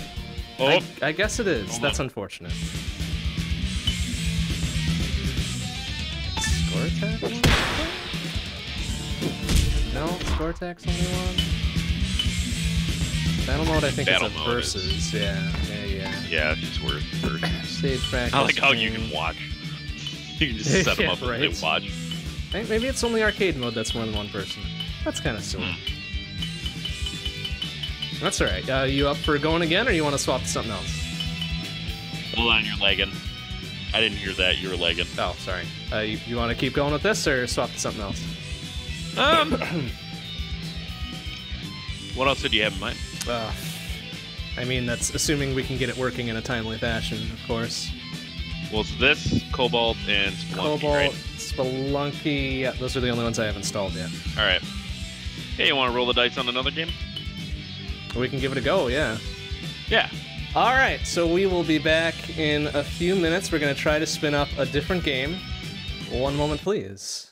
Oh. I, I guess it is. Hold That's on. Unfortunate. Score attack? No, score attack's only one. Battle mode, I think Battle it's a versus. Is... Yeah, yeah, yeah. Yeah, it's just worth versus. Stage practice. I like how you can watch. You can just set them up right. and they watch. Maybe it's only arcade mode that's more than one person. That's kind of silly. Mm. That's all right. Uh, you up for going again, or you want to swap to something else? Hold on, you're lagging. I didn't hear that. You were lagging. Oh, sorry. Uh, you you want to keep going with this, or swap to something else? Um. What else did you have in mind? Uh, I mean, that's assuming we can get it working in a timely fashion, of course. Well, it's this, Cobalt, and Spelunky, Cobalt, right? Spelunky, yeah, those are the only ones I have installed yet. All right. Hey, you want to roll the dice on another game? We can give it a go, yeah. Yeah. All right, so we will be back in a few minutes. We're going to try to spin up a different game. One moment, please.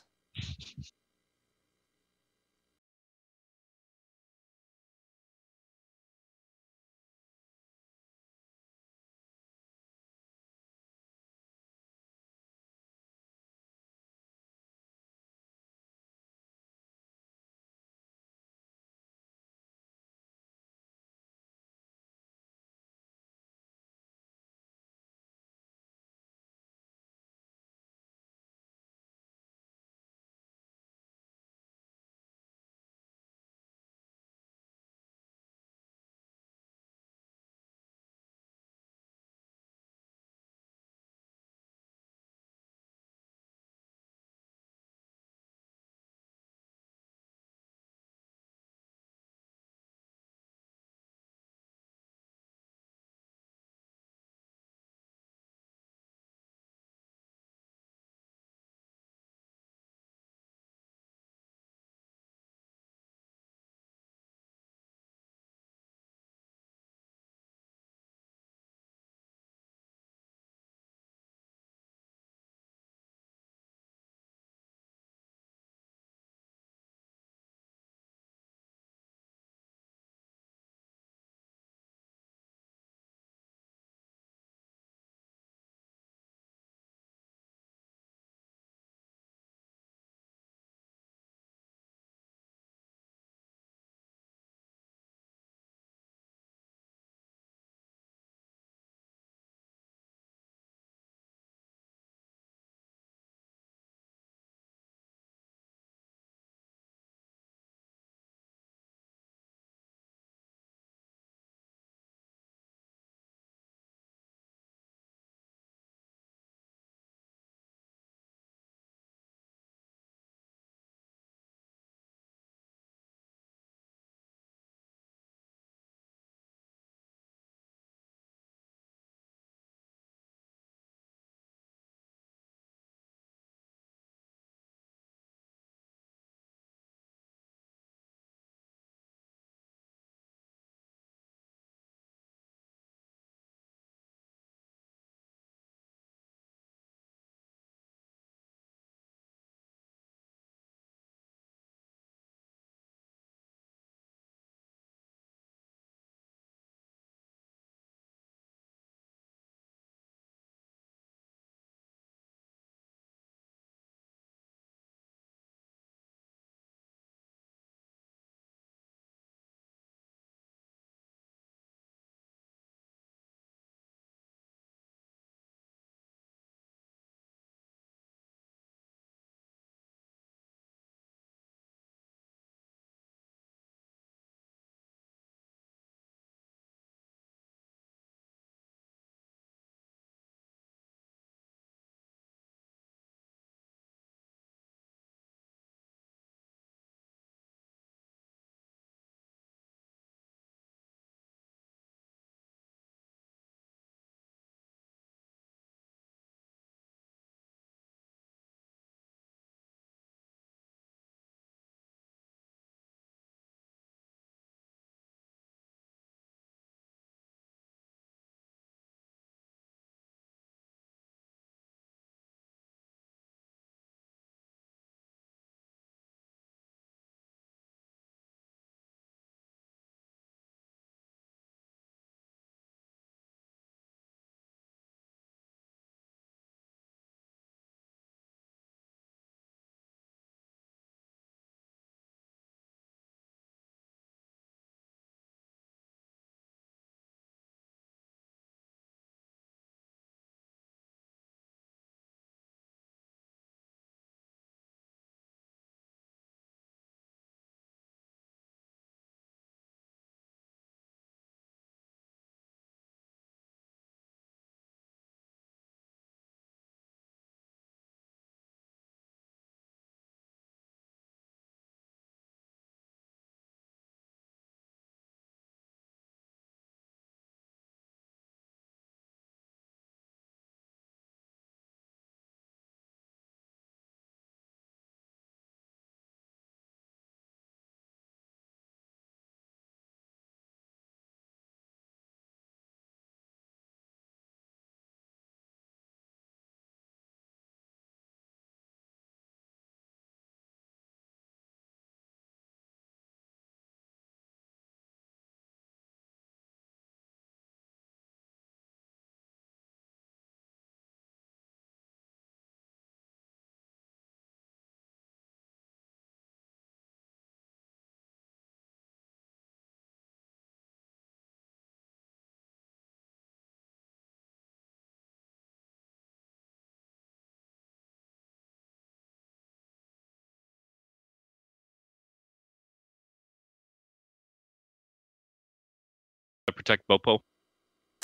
to protect Beppo?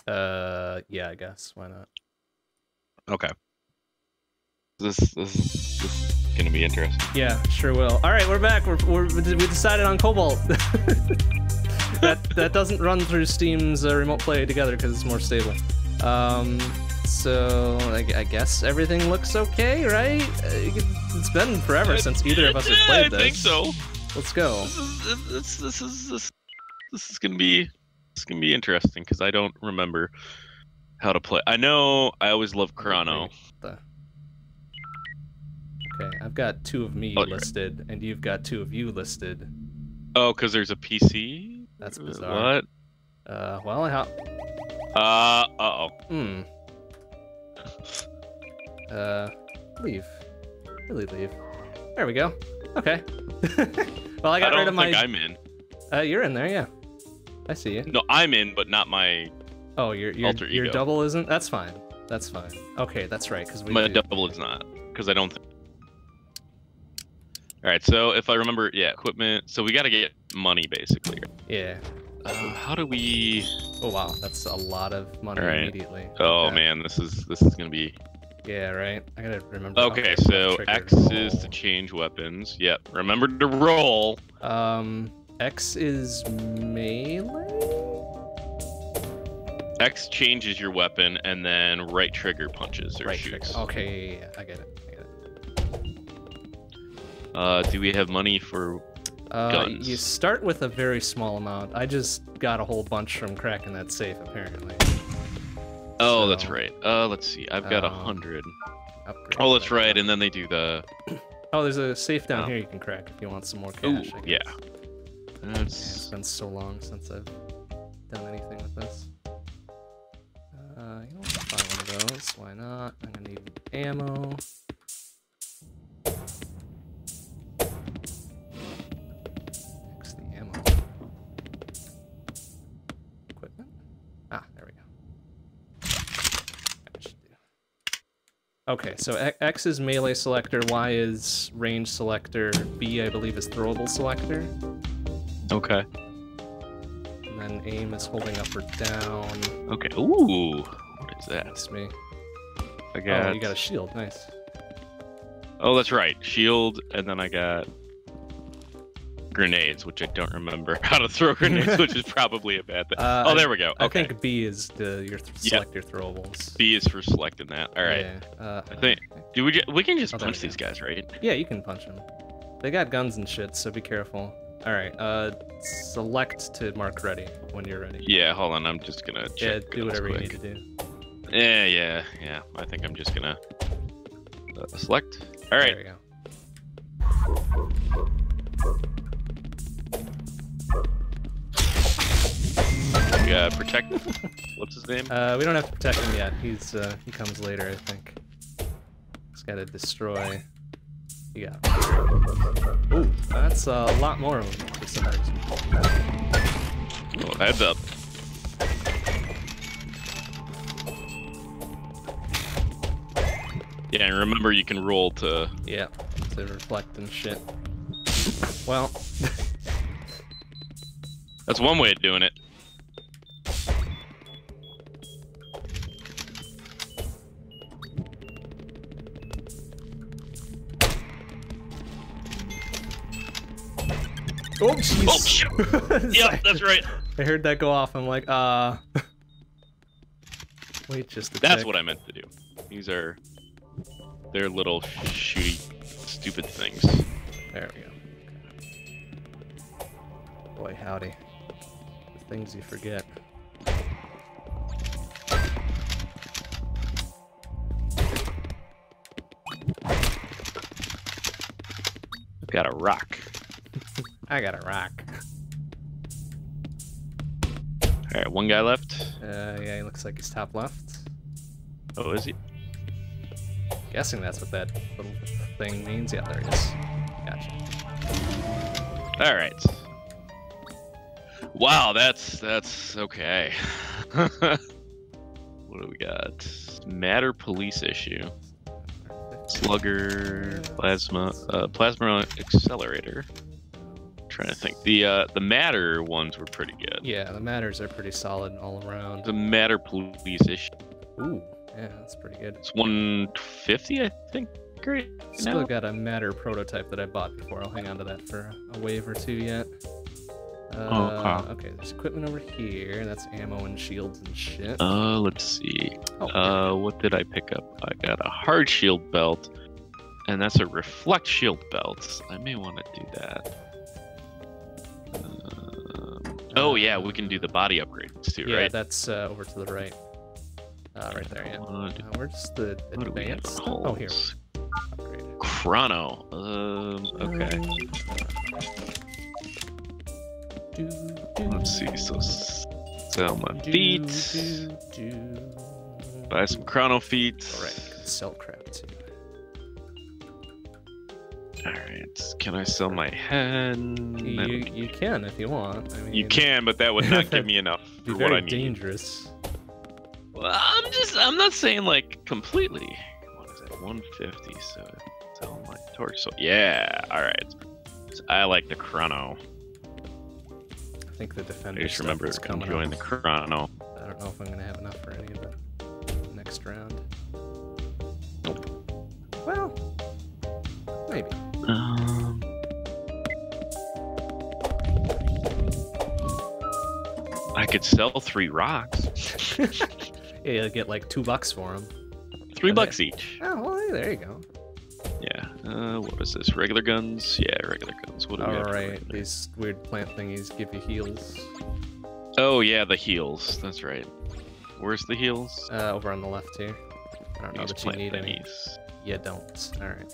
Uh, yeah, I guess. Why not? Okay. This this is, this is gonna be interesting. Yeah, sure will. All right, we're back. We're, we're we decided on Cobalt. that that doesn't run through Steam's uh, remote play together because it's more stable. Um, so I, I guess everything looks okay, right? It's been forever I, since either of us have played this. I think so. Let's go. This is this this is this, this is gonna be it's gonna be interesting because I don't remember how to play. I know I always love Chrono. The... Okay, I've got two of me oh, listed, right. and you've got two of you listed. Oh, because there's a P C? That's bizarre. What? Uh, well, I how? Uh, uh-oh. Hmm. Uh, leave. Really leave. There we go. Okay. Well, I got I rid of my... I don't think I'm in. Uh, you're in there, yeah. I see you. No, I'm in, but not my oh, your, your, alter ego. Your double isn't? That's fine. That's fine. Okay, that's right, because we My do... double is not, because I don't think... All right, so if I remember, yeah, equipment. So we got to get money, basically. Yeah. Um, how do we? Oh wow, that's a lot of money right. immediately. Oh okay. man, this is this is gonna be. Yeah, right. I gotta remember. Okay, so X roll. is to change weapons. Yep. Remember to roll. Um, X is melee. X changes your weapon, and then right trigger punches or right shoots. Trigger. Okay, yeah, yeah, I get it. Uh, do we have money for guns? Uh, you start with a very small amount. I just got a whole bunch from cracking that safe, apparently. Oh, so, that's right. Uh, let's see. I've got a uh, hundred. Oh, that's right. Up. And then they do the... Oh, there's a safe down oh. here you can crack if you want some more cash. Ooh, I guess. Yeah. That's... It's been so long since I've done anything with this. Uh, you know what? I'll buy one of those. Why not? I'm gonna need ammo. Okay, so X is melee selector, Y is range selector, B I believe is throwable selector. Okay. And then aim is holding up or down. Okay. Ooh, what is that? That's me. I got. Oh, you got a shield. Nice. Oh, that's right. Shield, and then I got grenades, which I don't remember how to throw grenades, which is probably a bad thing. Uh, oh, there we go. Okay. I think B is the your th select yep. your throwables. B is for selecting that. All right. Yeah. Uh, I think. Okay. Do we? We can just oh, punch these guys, right? Yeah, you can punch them. They got guns and shit, so be careful. All right. Uh, select to mark ready when you're ready. Yeah. Hold on. I'm just gonna. Check yeah. Do whatever quick. you need to do. Yeah. Yeah. Yeah. I think I'm just gonna uh, select. All right. There we go. We, uh, protect. What's his name? Uh, we don't have to protect him yet. He's uh, he comes later, I think. He's got to destroy. Yeah. Ooh, that's uh, a lot more of them. Oh, heads up. Yeah, and remember you can roll to. Yeah, to reflect and shit. Well. That's one way of doing it. Oh, jeez. Oh, shit. Yep, that's right. I heard that go off. I'm like, uh... Wait just a That's tick. what I meant to do. These are... They're little shooty, stupid things. There we go. Okay. Boy, howdy. The things you forget. I've got a rock. I got a rock. Alright, one guy left. Uh, yeah, he looks like he's top left. Oh, is he? Guessing that's what that little thing means. Yeah, there he is. Gotcha. Alright. Wow, that's... that's... okay. What do we got? Matter police issue. Slugger... Plasma... Uh, plasma accelerator. trying to think. The uh, the Matter ones were pretty good. Yeah, the Matters are pretty solid all around. The Matter Police-ish. Ooh, yeah, that's pretty good. It's one fifty, I think. Great. Still now. Got a Matter prototype that I bought before. I'll hang on to that for a wave or two yet. Uh, oh, okay, there's equipment over here. That's ammo and shields and shit. Uh, let's see. Oh, uh, what did I pick up? I got a hard shield belt, and that's a reflect shield belt. I may want to do that. Um, oh, yeah, we can do the body upgrades too, yeah, right? Yeah, that's uh, over to the right. Uh, right there, yeah. Uh, where's the advanced? Oh, here. Upgrade. Chrono. Um, okay. Do, do, Let's see. So sell my do, feet. Do, do. Buy some Chrono feet. All right. Sell crap too. All right. Can I sell my head? You you, you can if you want. I mean, you can, but that would not give me enough for what I need. Very dangerous. Well, I'm just, I'm not saying like completely. What is that? one fifty, so tell my torso. Yeah, alright. So I like the Chrono. I think the Defender. I just remember enjoying the Chrono. I don't know if I'm going to have enough for any of the next round. Nope. Well, maybe. Um. I could sell three rocks. Yeah, you'll get like two bucks for them. Three bucks each. Oh, well, hey, there you go. Yeah. Uh, what is this? Regular guns? Yeah, regular guns. What do we got? All right. These weird plant thingies give you heals. Oh, yeah, the heals. That's right. Where's the heals? Uh, over on the left here. I don't know that you need any. Yeah, don't. All right.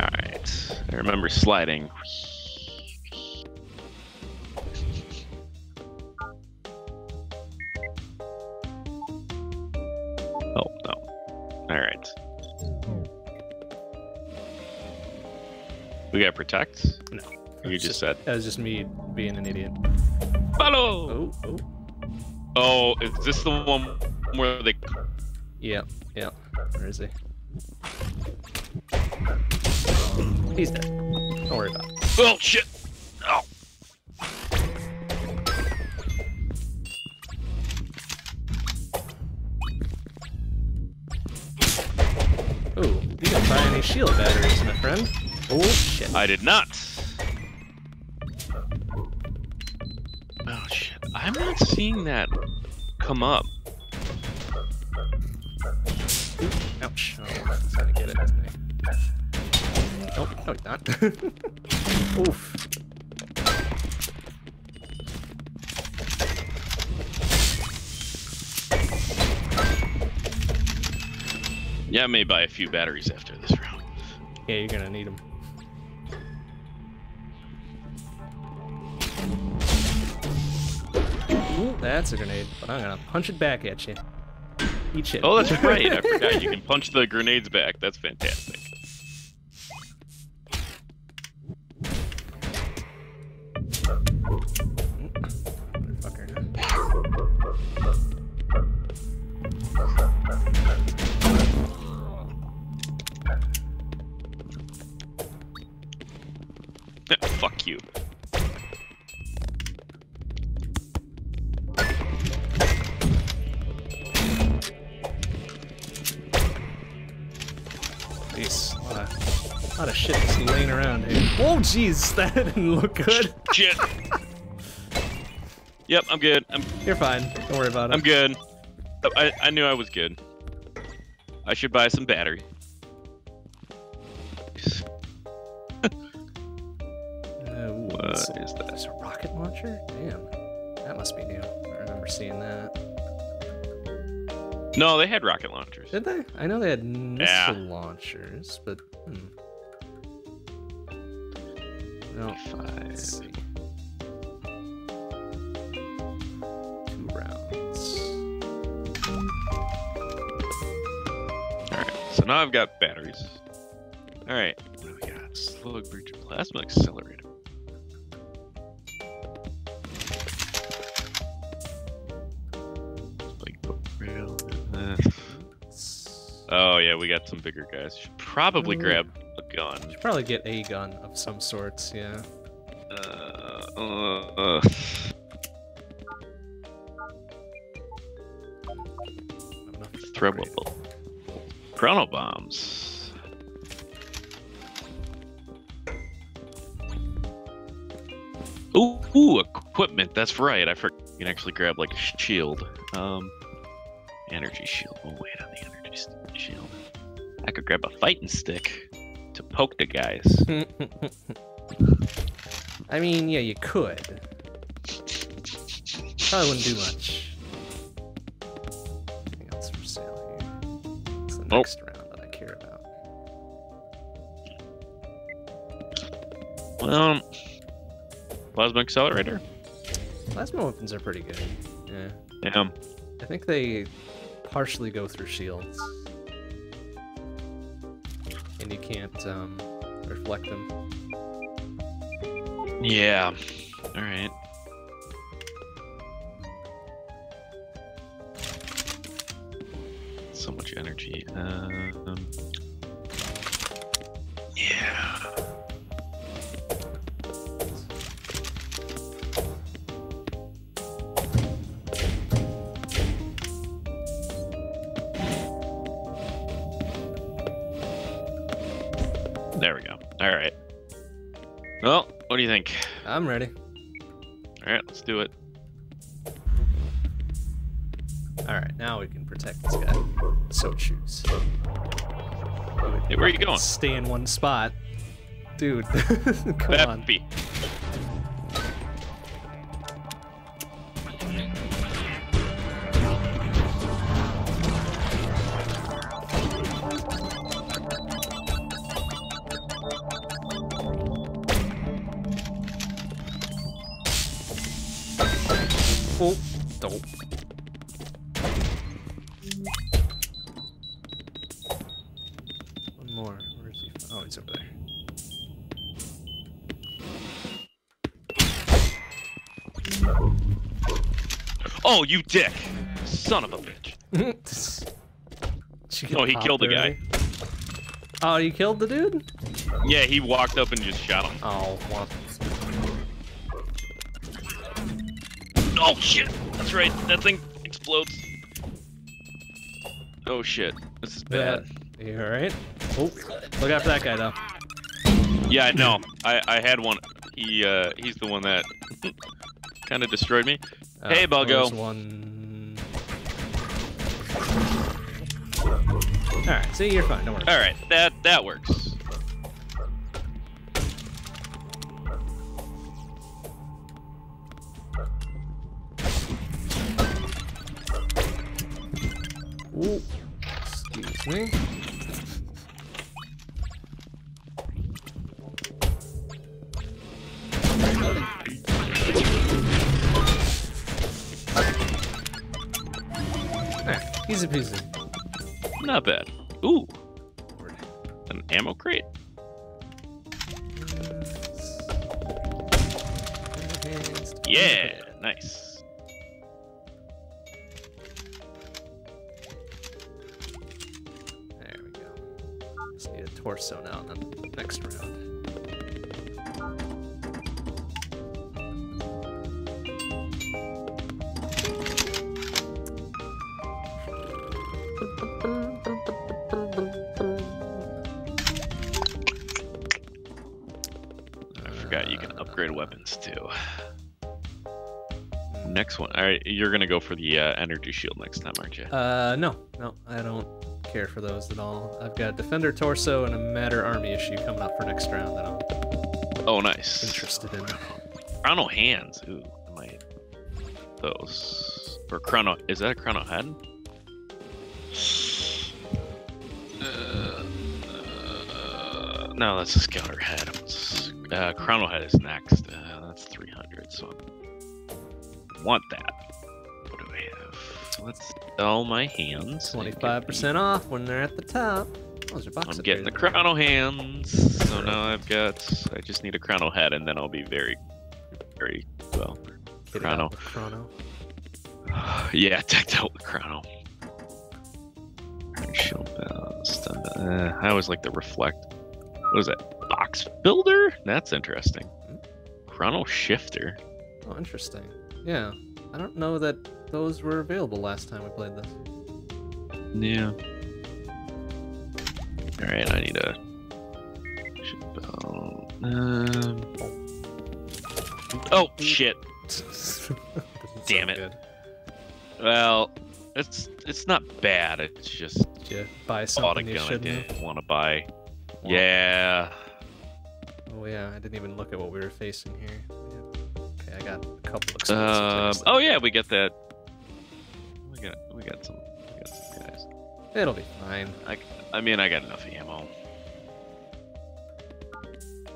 All right. I remember sliding. Oh, no. Alright. We got protect? No. You just, just said. That was just me being an idiot. Follow! Oh, oh. Oh, is this the one where they... Yeah, yeah. Where is he? He's dead. Don't worry about it. Oh, shit! Oh. You don't buy any shield batteries, my friend. Oh, shit. I did not. Oh, shit. I'm not seeing that come up. Ouch. Oh, I was gonna get it. Nope, no, it's not. Oof. Yeah, I may buy a few batteries after this round. Yeah, you're gonna need them. Ooh, that's a grenade, but I'm gonna punch it back at you. Eat shit. Oh, that's right. I forgot you can punch the grenades back. That's fantastic. Fuck you. Jeez, a lot of, a lot of shit just laying around here. Oh, jeez, that didn't look good. Shit. Yep, I'm good. I'm... You're fine. Don't worry about it. I'm good. I, I knew I was good. I should buy some battery. What is that? Is a rocket launcher? Damn. That must be new. I remember seeing that. No, they had rocket launchers. Did they? I know they had missile yeah. launchers, but... Hmm. No. Five. Let's see. Two rounds. Alright, so now I've got batteries. Alright. What do we got? Slug breach of plasma accelerator. Oh yeah, we got some bigger guys. Should probably mm. grab a gun. Should probably get a gun of some sorts. Yeah. Uh. uh, uh. Throwable. Chrono bombs. Ooh, ooh, equipment. That's right. I forgot. You can actually grab like a shield. Um, energy shield. We'll wait on the energy shield. I could grab a fighting stick to poke the guys. I mean, yeah, you could. Probably wouldn't do much. Next oh. round that I care about. Well, plasma accelerator. Plasma weapons are pretty good. Yeah. Damn. I think they partially go through shields, and you can't um, reflect them. Yeah. All right. So much energy. Um, yeah. There we go. All right. Well, what do you think? I'm ready. All right, let's do it. All right, now we can protect this guy. So choose. Hey, where are you going? Stay in one spot. Dude, come Beppo. on. Oh, dope. Oh, you dick! Son of a bitch! Oh, he killed the guy. Oh, you killed the dude? Yeah, he walked up and just shot him. Oh, what? Oh, shit! That's right, that thing explodes. Oh, shit. This is bad. Yeah. You alright? Oh, look after that guy, though. Yeah, no. I, I had one. He, uh, he's the one that kind of destroyed me. Uh, hey, Buggo. One... All right, see, you're fine. Don't worry. All right, that that works. Ooh. Excuse me. Easy peasy. Not bad. Ooh. An ammo crate. Yeah, nice. There we go. Just need a torso now, and then next round. Weapons too. Next one. All right, you're gonna go for the uh, energy shield next time, aren't you? Uh, no, no, I don't care for those at all. I've got a defender torso and a matter army issue coming up for next round that I'm oh nice interested in. Chrono hands. Ooh, I might those or chrono. Is that a chrono head? Uh, uh, no, that's a scouter head. Uh, Chrono Head is next. Uh, that's three hundred, so I want that. What do I have? Let's sell my hands. twenty-five percent off when they're at the top. Oh, your box I'm up getting there, the there. Chrono Hands. So now I've got, I just need a Chrono Head, and then I'll be very, very well. Get Chrono. Chrono. Uh, yeah, decked out with Chrono. Shield belt. Stun. Uh, I always like to reflect. What is that? Box builder? That's interesting. Chrono shifter. Oh, interesting. Yeah, I don't know that those were available last time we played this. Yeah. All right, I need a. Um. Oh shit! Damn it. Good. Well, it's it's not bad. It's just you buy something you shouldn't. I didn't want to buy. Wow. Yeah. Oh yeah, I didn't even look at what we were facing here. Yeah. Okay, I got a couple of. Um, oh yeah, we got that. We got we got some we got some guys. It'll be fine. I I mean I got enough ammo.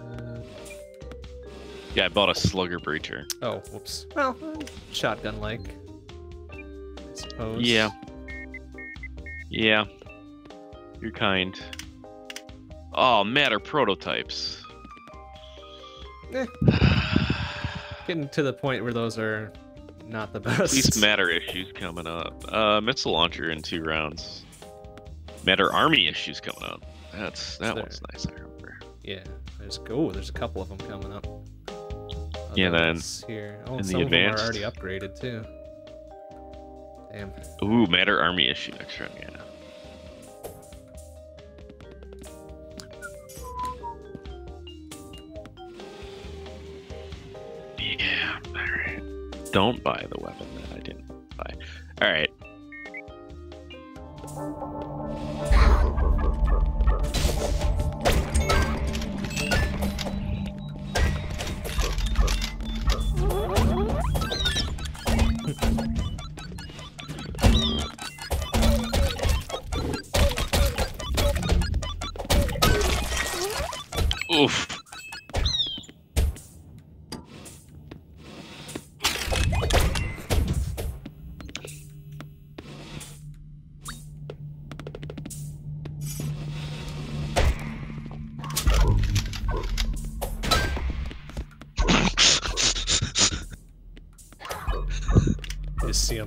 Uh, yeah, I bought a slugger breacher. Oh, whoops. Well, shotgun like. I suppose. Yeah. Yeah. You're kind. Oh, matter prototypes. Eh. Getting to the point where those are not the best. At least matter issues coming up. Uh, missile launcher in two rounds. Matter army issues coming up. That's that there. One's nice. I remember. Yeah, there's oh, there's a couple of them coming up. Other yeah, then here. Oh, and some the advanced of them are already upgraded too. Damn. Ooh, matter army issue next round. Yeah. Yeah, alright. Don't buy the weapon that I didn't buy. Alright. Oof.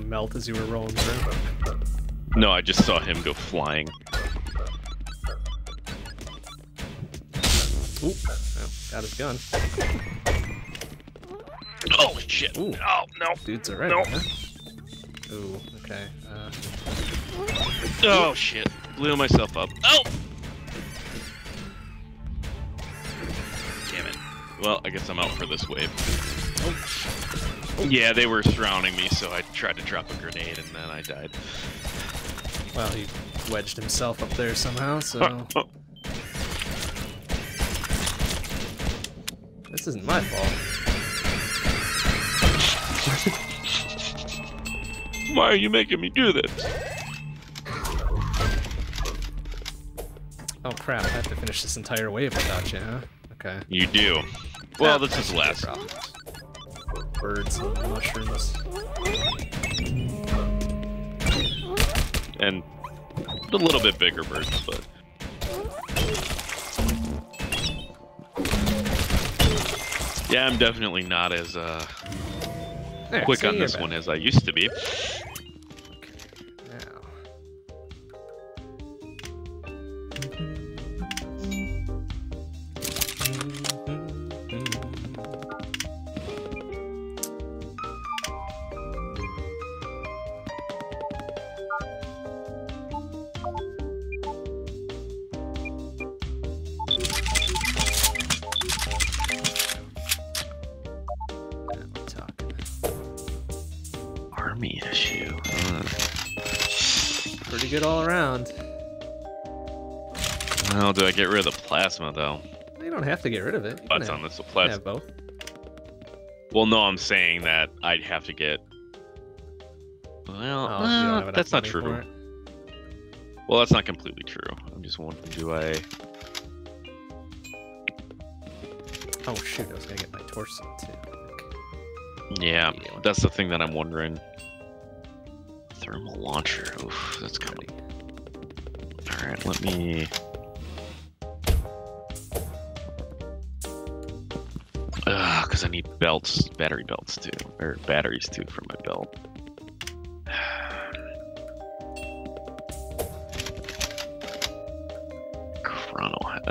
Melt as you were rolling through. No, I just saw him go flying. Oop. Oh, got his gun. Oh shit! Ooh. Oh no! Dude's alright. No. Huh? Ooh. Okay. Uh... Oh shit! Blew myself up. Oh! Damn it. Well, I guess I'm out for this wave. Oh. Yeah, they were surrounding me, so I tried to drop a grenade, and then I died. Well, he wedged himself up there somehow, so... This isn't my fault. Why are you making me do this? Oh, crap. I have to finish this entire wave without you, huh? Okay. You do. Well, no, this is last. No problem. Birds and mushrooms. And a little bit bigger birds, but... Yeah, I'm definitely not as uh, there, quick on this one as I used to be. Do I get rid of the plasma though? You don't have to get rid of it. That's on this plasma. Have both. Well, no, I'm saying that I'd have to get. Well, oh, uh, that's not true. Well, that's not completely true. I'm just wondering, do I? Oh shoot! I was gonna get my torso too. Yeah, that's the thing that I'm wondering. Thermal launcher. Oof, that's coming. All right, let me. Ugh, because I need belts, battery belts too, or batteries too for my belt.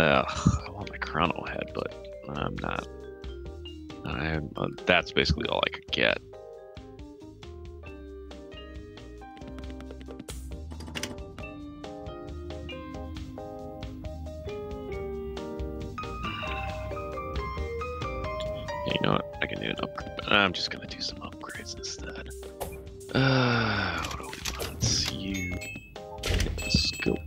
Uh, I want my Chrono head, but I'm not. I'm. Uh, that's basically all I could get. You know what? I can do an upgrade. I'm just gonna do some upgrades instead. Uh, what do we want? Let's use the scope.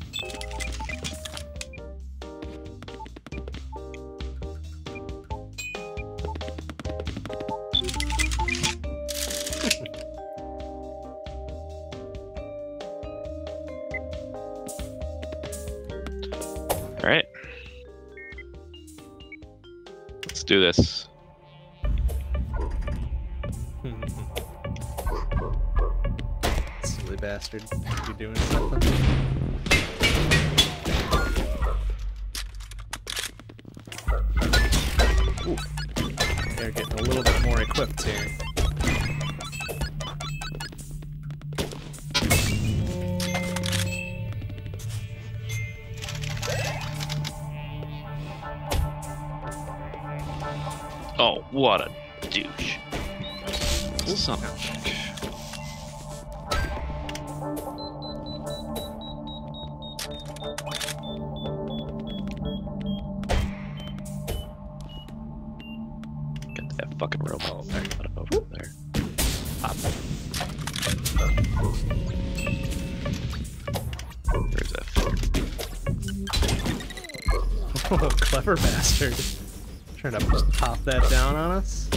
All right, let's do this. Silly bastard, you doing something? They're getting a little bit more equipped here. Oh, what a douche. Son of a bitch. Get that fucking robot there. Put it over there. Pop. Where's that fucker? Oh, clever bastard. Trying to pop that down on us.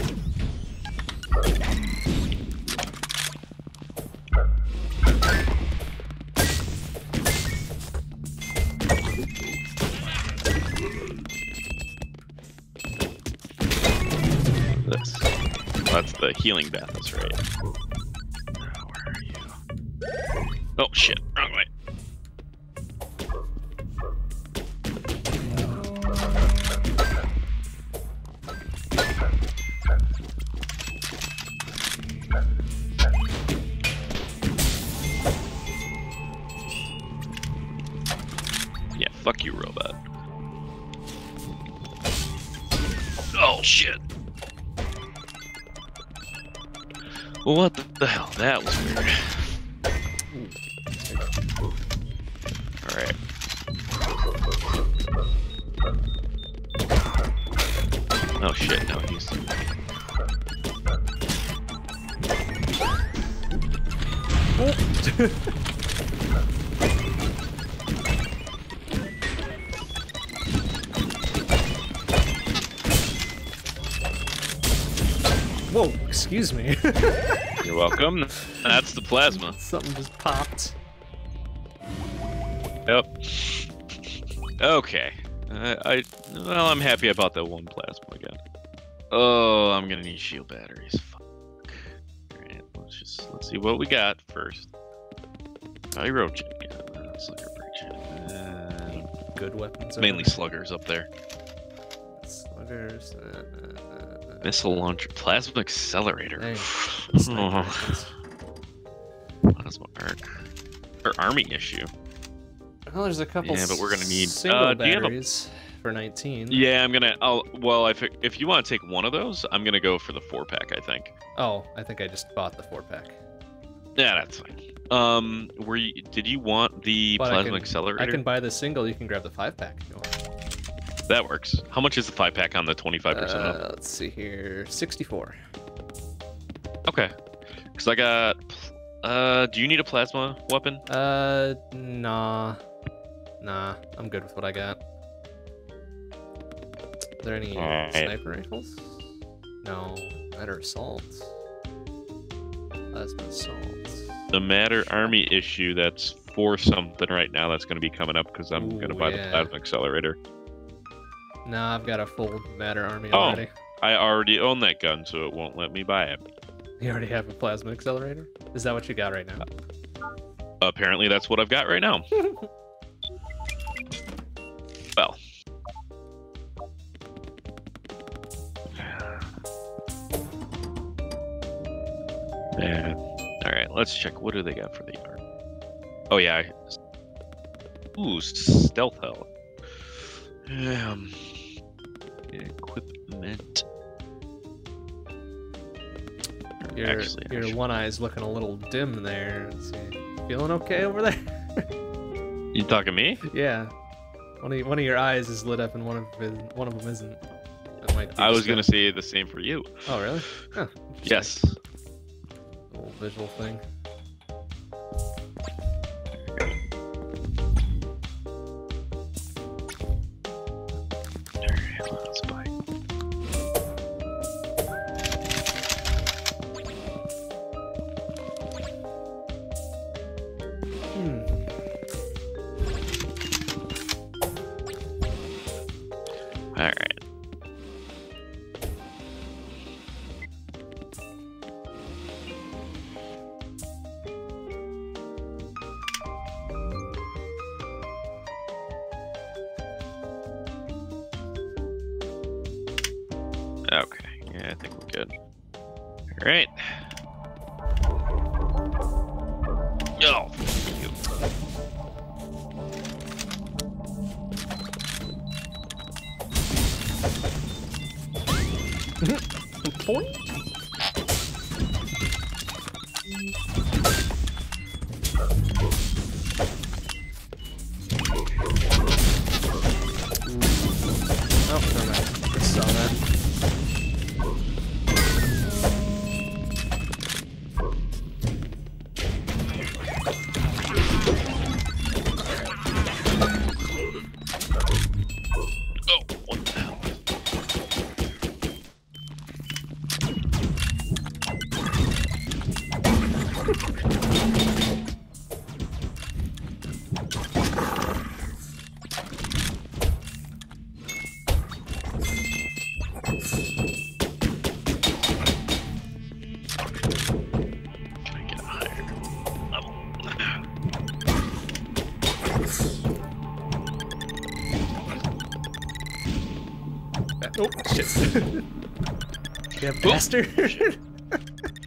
This. Well, that's the healing bath, that's right. Oh, where are you? Oh shit, wrong way. Fuck you, robot. Oh, shit. What the hell? That was weird. Alright. Oh, shit. No, he's... Oh. Whoa, excuse me. You're welcome. That's the plasma. Something just popped. Yep. Okay. Uh, I well, I'm happy I bought that one plasma again. Oh, I'm gonna need shield batteries. Fuck. All right, let's just let's see what we got first. Pyro chicken, slugger breach. Good weapons. Mainly over. Sluggers up there. Sluggers. Uh, uh, uh. Missile launcher, plasma accelerator, hey, oh. Plasma arc, or army issue. Well, there's a couple. Yeah, but we're gonna need single uh, batteries a... for nineteen. Yeah, I'm gonna. I'll, well, if if you want to take one of those, I'm gonna go for the four pack. I think. Oh, I think I just bought the four pack. Yeah, that's fine. Um, were you, did you want the but plasma I can, accelerator? I can buy the single. You can grab the five pack if you want. That works. How much is the five pack on the twenty-five percent off? Uh, let's see here. sixty-four. Okay. Because I got... Uh, do you need a plasma weapon? Uh, nah. Nah. I'm good with what I got. Are there any right. sniper rifles? No. Matter assault. Plasma assault. The Matter Army issue, that's for something right now that's going to be coming up because I'm going to buy yeah. the plasma accelerator. No, nah, I've got a full Matter Army oh, already. I already own that gun, so it won't let me buy it. You already have a plasma accelerator? Is that what you got right now? Apparently, that's what I've got right now. Well. Yeah. All right, let's check. What do they got for the arm? Oh, yeah. Ooh, stealth hell. Um, equipment. Your, Actually, your one eye is looking a little dim there. Feeling okay over there? You talking to me? Yeah. One of one of your eyes is lit up and one of his, one of them isn't. I was gonna say the same for you. Oh really? Huh, yes. Little visual thing. Oh shit! Yeah, bastard!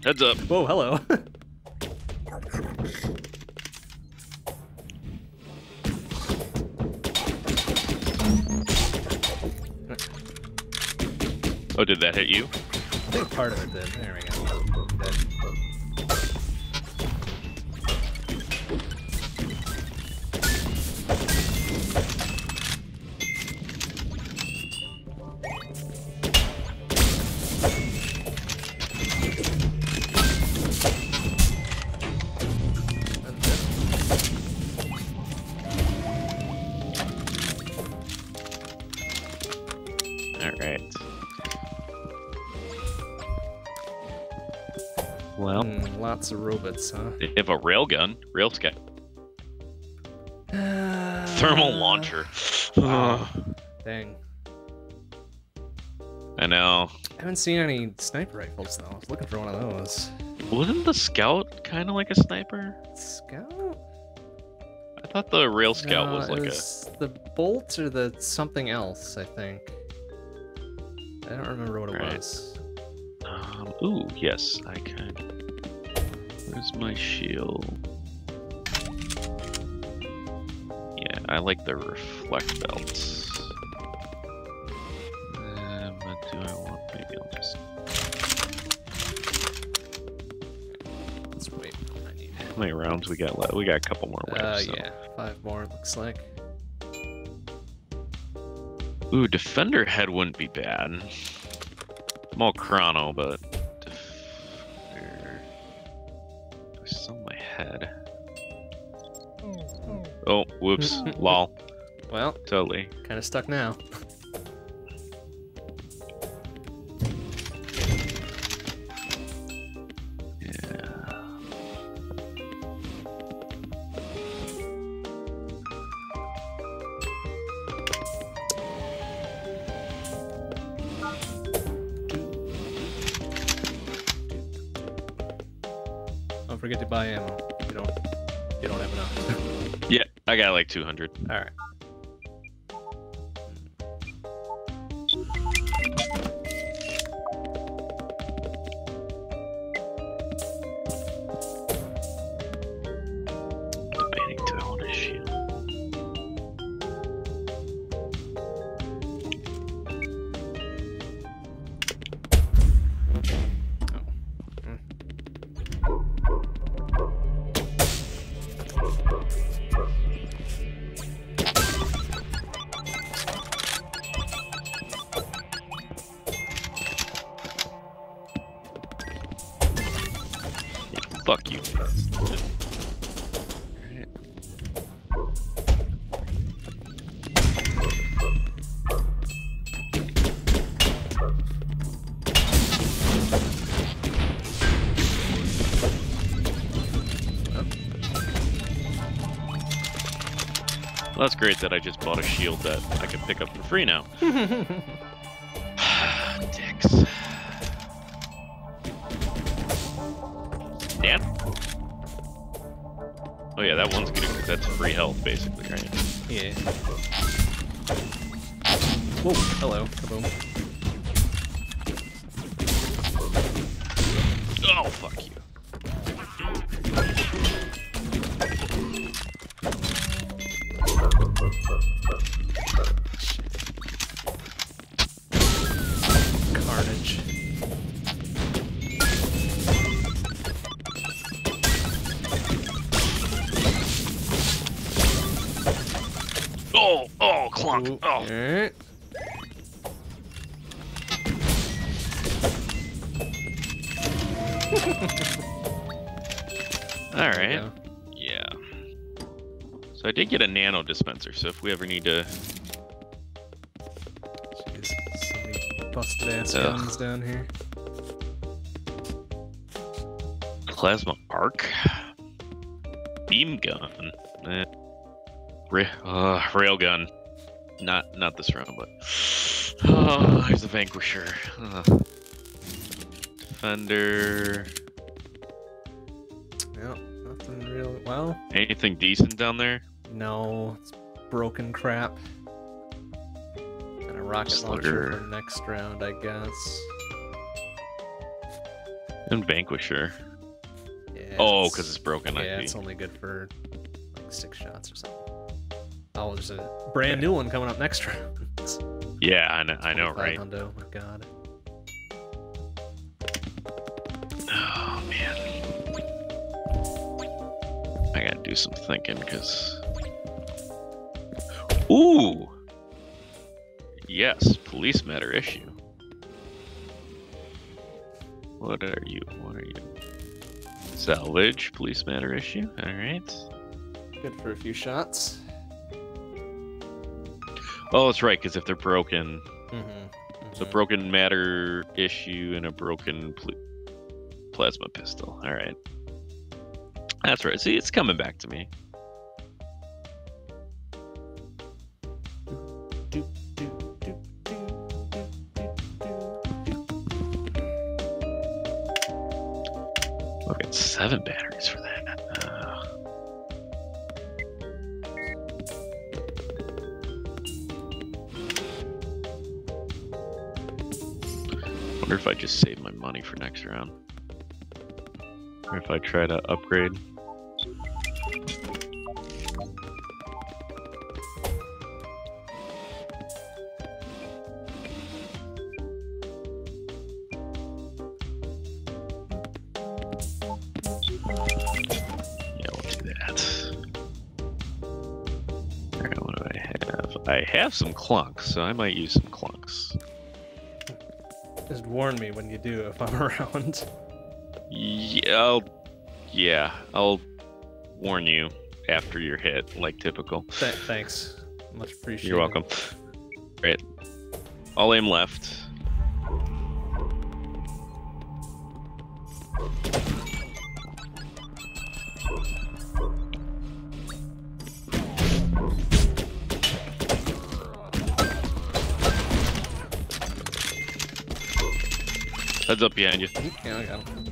Heads up! Whoa, hello! Oh, did that hit you? I think part of it did. There we go. Dead. Lots of robots, huh? They have a railgun. Rail sky. Uh, Thermal launcher. Wow. Dang. I know. I haven't seen any sniper rifles, though. I was looking for one of those. Wasn't the scout kind of like a sniper? Scout? I thought the rail scout no, was like was a... the bolt or the something else, I think. I don't remember what it right. was. Um, ooh, yes. I can... Where's my shield? Yeah, I like the reflect belts. Uh, what do I want? Maybe I'll just... Let's wait. I need... How many rounds we got left? We got a couple more rounds. Oh, uh, yeah. So. Five more, it looks like. Ooh, Defender Head wouldn't be bad. I'm all Chrono, but... Oh, whoops. Lol. Well, totally. Kind of stuck now. Yeah. Don't forget to buy ammo. You don't. You don't have enough. Yeah, I got like two hundred. All right. Debating, do I want a shield? Well, that's great that I just bought a shield that I can pick up for free now. Dicks. Damn. Oh yeah, that one's good because that's free health, basically, right? Yeah. Whoa, hello. Kaboom. Oh, fuck you. Oh. All right. All right. Yeah. So I did get a nano dispenser. So if we ever need to, jeez, so many busted ass Ugh. guns down here. Plasma arc, beam gun, eh. uh, rail gun. Not, not this round, but oh, here's the Vanquisher. Uh. Defender. Yep, nothing real. Well. Anything decent down there? No, it's broken crap. And a rocket Slugger. launcher for next round, I guess. And Vanquisher. Yeah, oh, because it's, it's broken. Yeah, I P. It's only good for like six shots or something. Oh, there's a brand new one coming up next round. Yeah, I know, I know right? Hundo. Oh my god. Oh man. I gotta do some thinking because. Ooh. Yes, police matter issue. What are you? What are you? Salvage, police matter issue. All right. Good for a few shots. Oh, that's right, because if they're broken, mm-hmm, mm-hmm. it's a broken matter issue and a broken pl plasma pistol. All right. That's right. See, it's coming back to me. I've got seven batteries for that. Or if I just save my money for next round. Or if I try to upgrade. Yeah, we'll do that. Alright, what do I have? I have some clunks, so I might use some clunks. Just warn me when you do if I'm around. Yeah, I'll, yeah, I'll warn you after you're hit, like typical. Th thanks, much appreciated. You're welcome. Right, I'll aim left. Heads up behind you. Yeah, I got him.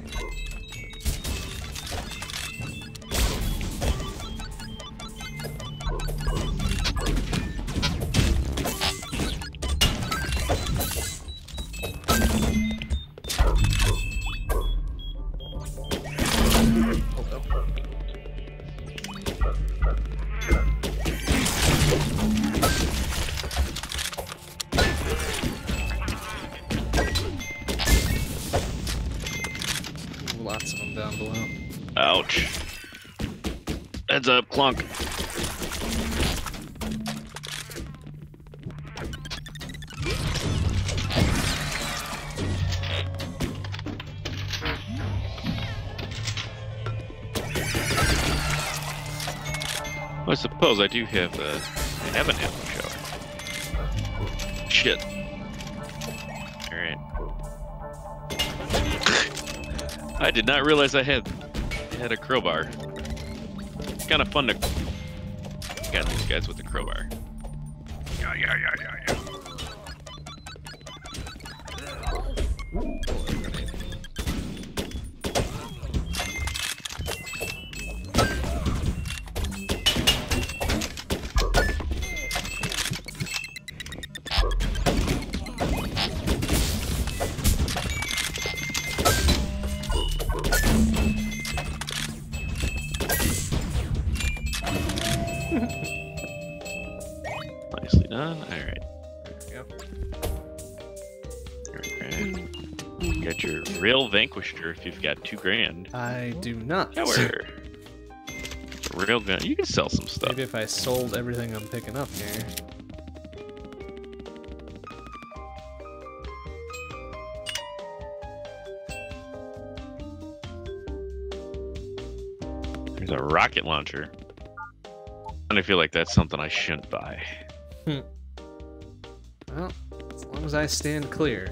Up, clunk. suppose I do have a... I have an ammo shell. Shit. Alright. I did not realize I had had a crowbar. It's kind of fun to... got these guys with the crowbar. Yeah, yeah, yeah, yeah, yeah. Nicely done. All right. Got your real vanquisher if you've got two grand. I do not. Sure. Real gun. You can sell some stuff. Maybe if I sold everything I'm picking up here. There's a rocket launcher. And I feel like that's something I shouldn't buy. Hmm. Well, as long as I stand clear.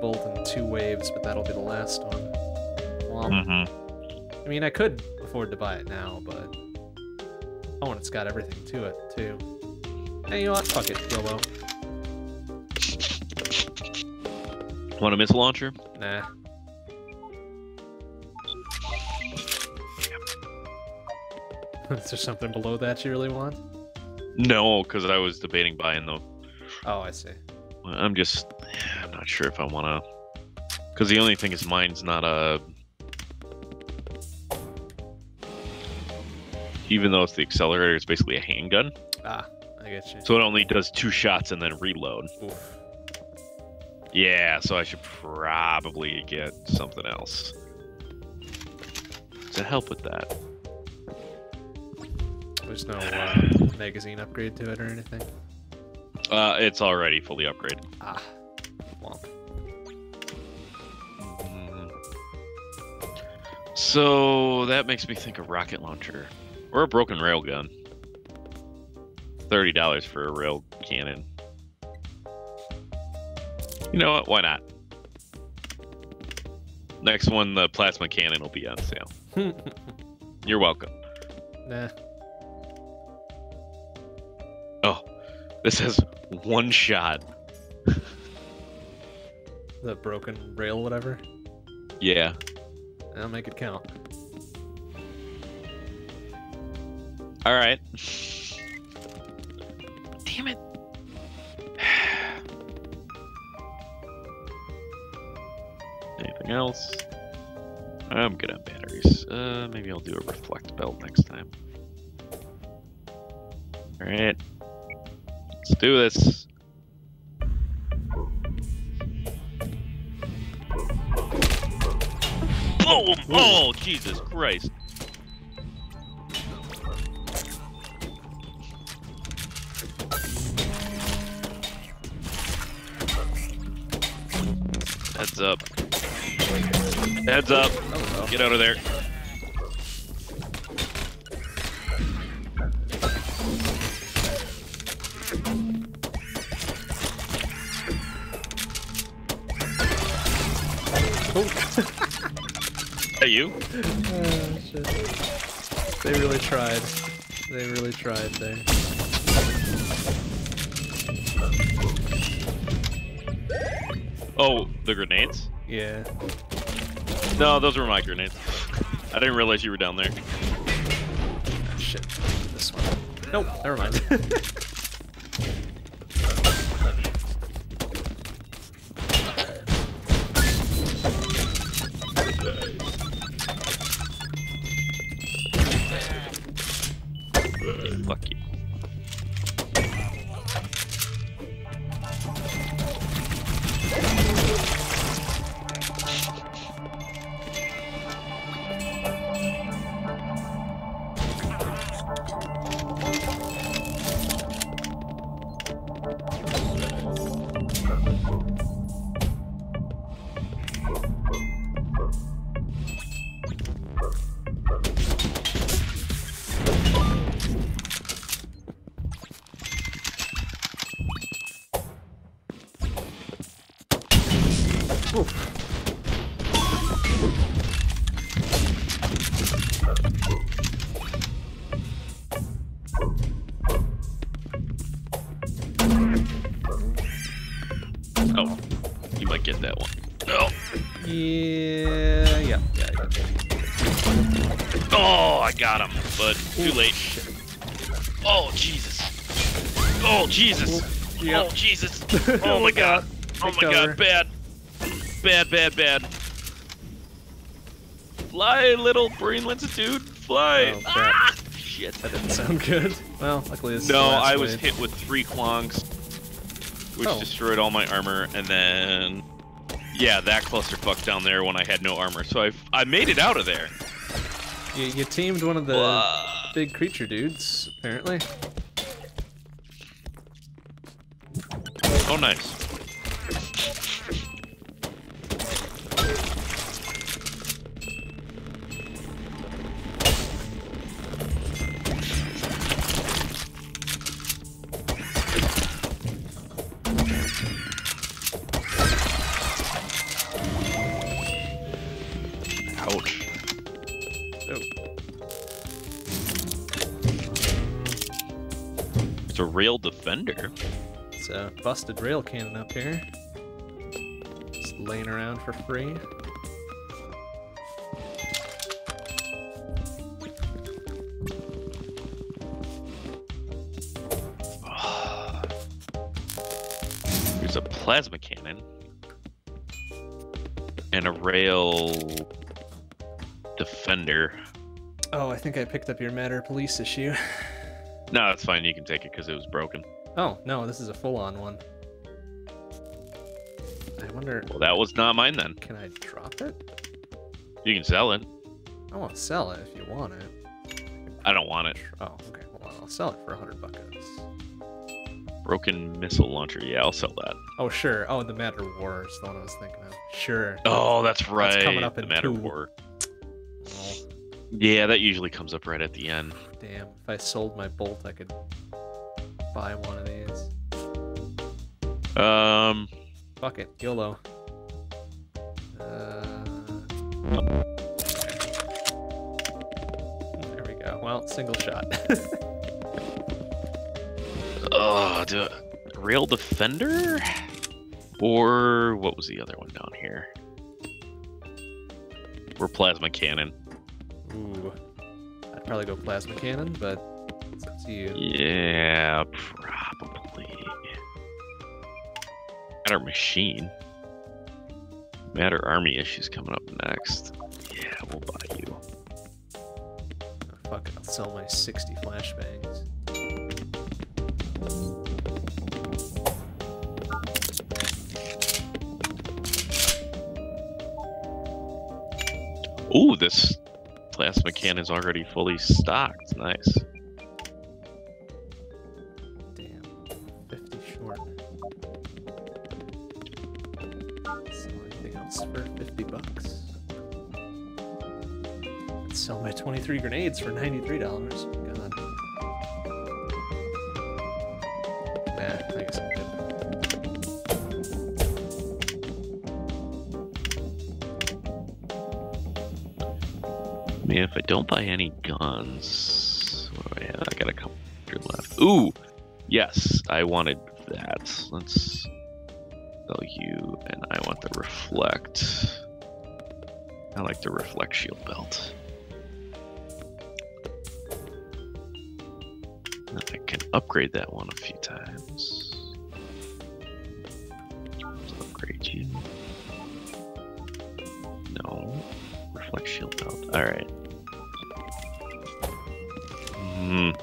Bolt in two waves, but that'll be the last one. Well, mm-hmm. I mean, I could afford to buy it now, but oh, and it's got everything to it too. Hey, you know what? Fuck it, Bilbo. Want a missile launcher? Nah. Is there something below that you really want? No, because I was debating buying the. Oh, I see. I'm just. I'm not sure if I want to, because the only thing is mine's not a, even though it's the accelerator, it's basically a handgun. Ah, I get you. So it only does two shots and then reload. Oof. Yeah, so I should probably get something else to help with that. There's no uh, magazine upgrade to it or anything? Uh, it's already fully upgraded. Ah. So that makes me think a rocket launcher or a broken rail gun. thirty dollars for a rail cannon. You know what? Why not? Next one, the plasma cannon will be on sale. You're welcome. Nah. Oh, this has one shot. The broken rail, whatever? Yeah. I'll make it count. Alright. Damn it. Anything else? I'm good on batteries. Uh, maybe I'll do a reflect belt next time. Alright. Let's do this. Oh, oh, Jesus Christ. Heads up. Heads up. Get out of there. You? Oh, shit. They really tried. They really tried there. Oh, the grenades? Yeah. No, those were my grenades. I didn't realize you were down there. Oh, shit. This one. Nope, never mind. Too late. Oh, Jesus. Oh, Jesus. Yep. Oh, Jesus. Oh, my God. Oh, my God. Bad. Bad, bad, bad. Fly, little brain lenses, dude. Fly. Oh, ah, shit. That didn't sound good. Well, luckily this is the last wave. No, I was hit with three quongs, which oh. destroyed all my armor, and then... Yeah, that clusterfuck down there when I had no armor. So I I made it out of there. You, you teamed one of the... Uh... big creature dudes, apparently. Oh, nice. Rail defender. It's a busted rail cannon up here. Just laying around for free. There's a plasma cannon and a rail defender. Oh, I think I picked up your matter police issue. No, it's fine. You can take it because it was broken. Oh, no, this is a full-on one. I wonder... Well, that was not mine, then. Can I drop it? You can sell it. I won't sell it if you want it. I don't want it. Oh, okay. Hold on. I'll sell it for a hundred bucks. Broken missile launcher. Yeah, I'll sell that. Oh, sure. Oh, the Matter War is the one I was thinking of. Sure. Oh, that's right. That's coming up in the Matter two. War. Oh. Yeah, that usually comes up right at the end. Damn, if I sold my bolt, I could buy one of these. Um, fuck it, YOLO. Uh, there we go. Well, single shot. Oh, do a rail defender? Or what was the other one down here? Or plasma cannon. Ooh. I'd probably go plasma cannon, but it's up to you. Yeah, probably. Matter machine. Matter army issues coming up next. Yeah, we'll buy you. Oh, fuck it, I'll sell my sixty flashbangs. Ooh, this... plasma cannon's already fully stocked. Nice. Damn. fifty short. Sell anything else for fifty bucks. I'd sell my twenty-three grenades for ninety-three dollars. God. Nah, I guess I'm good. If I don't buy any guns, what do I have? I got a couple left. Ooh, yes, I wanted that. Let's sell you, and I want the reflect. I like the reflect shield belt. I can upgrade that one a few times. Let's upgrade you. No, reflect shield belt. All right. Mm.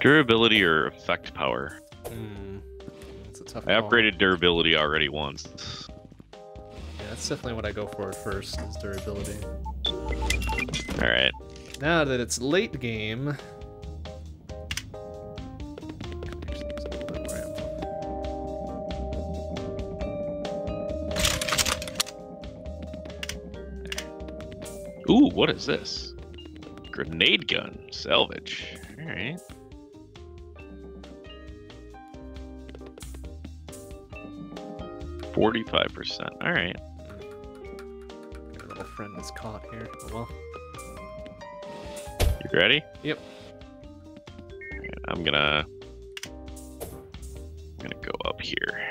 Durability or effect power? Mm. That's a tough I upgraded call. Durability already once. Yeah, that's definitely what I go for first, is durability. Alright. Now that it's late game... Ooh, what is this? Grenade gun. Salvage. Alright. forty-five percent. Alright. Your little friend is caught here. Oh, well. You ready? Yep. Right, I'm gonna... I'm gonna go up here.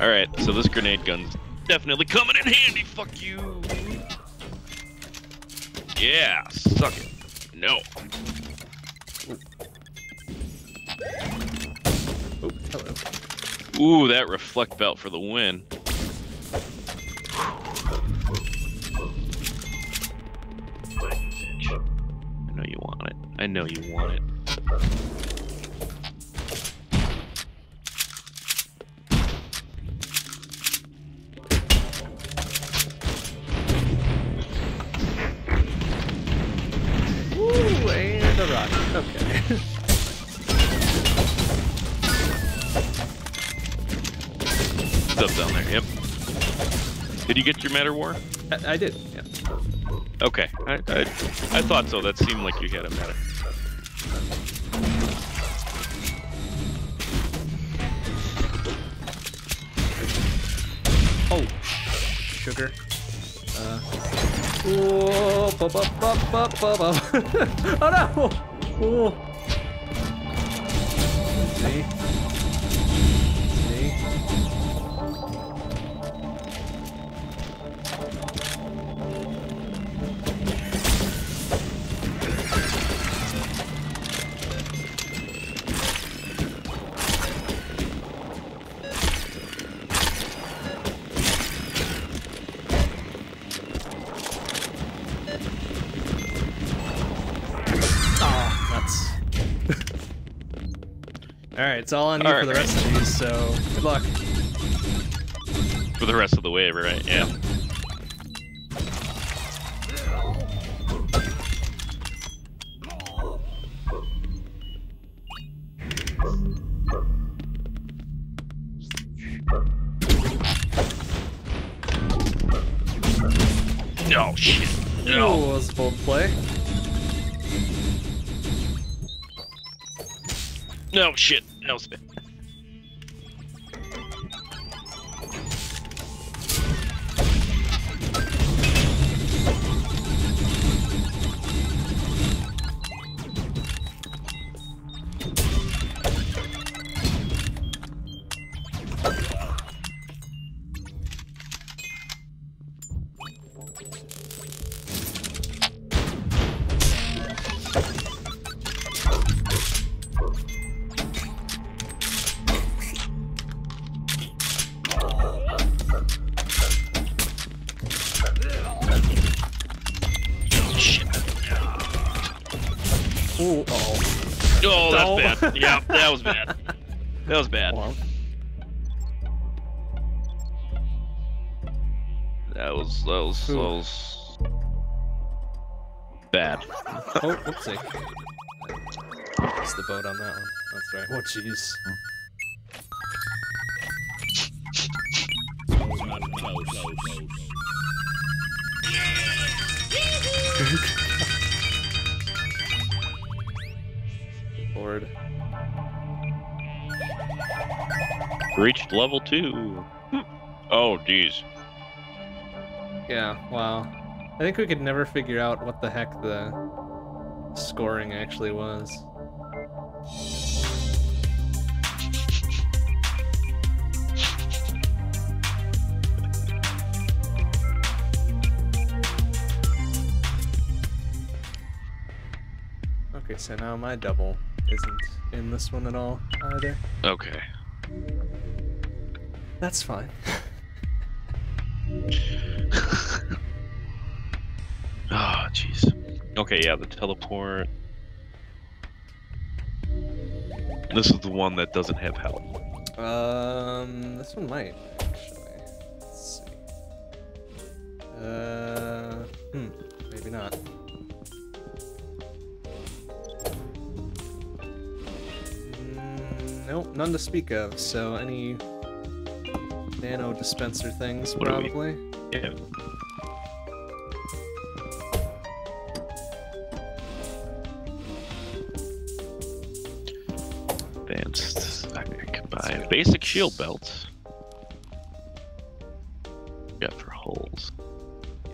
Alright, so this grenade gun's definitely coming in handy, fuck you! Yeah, suck it. No. Ooh. Oh, hello. Ooh, that reflect belt for the win. I know you want it. I know you want it. Did you get your Matter War? I, I did, yeah. Okay, I, I, I thought so. That seemed like you had a Matter. Oh, sugar. Uh, oh, bu bu bu bu bu bu. Oh no! Oh. It's all on you all for right. The rest of these, so good luck. For the rest of the wave, right? Yeah. No, oh, shit. No. Oh, that was a bold play. No, shit. No spin. Yeah, that was bad. That was bad. Wow. That was that was, that was bad. Oh, whoopsie! I missed the boat on that one. That's right. Oh jeez. Reached level two. Oh, geez. Yeah, wow. I think we could never figure out what the heck the scoring actually was. Okay, so now my double isn't in this one at all either. Okay. That's fine. Ah, oh, jeez. Okay, yeah, the teleport. This is the one that doesn't have help. Um, this one might, actually. Let's see. Uh, hmm, maybe. Maybe not. Mm, nope, none to speak of. So any nano dispenser things, what probably. Yeah. Advanced. I can buy a basic shield belt. Got for holes.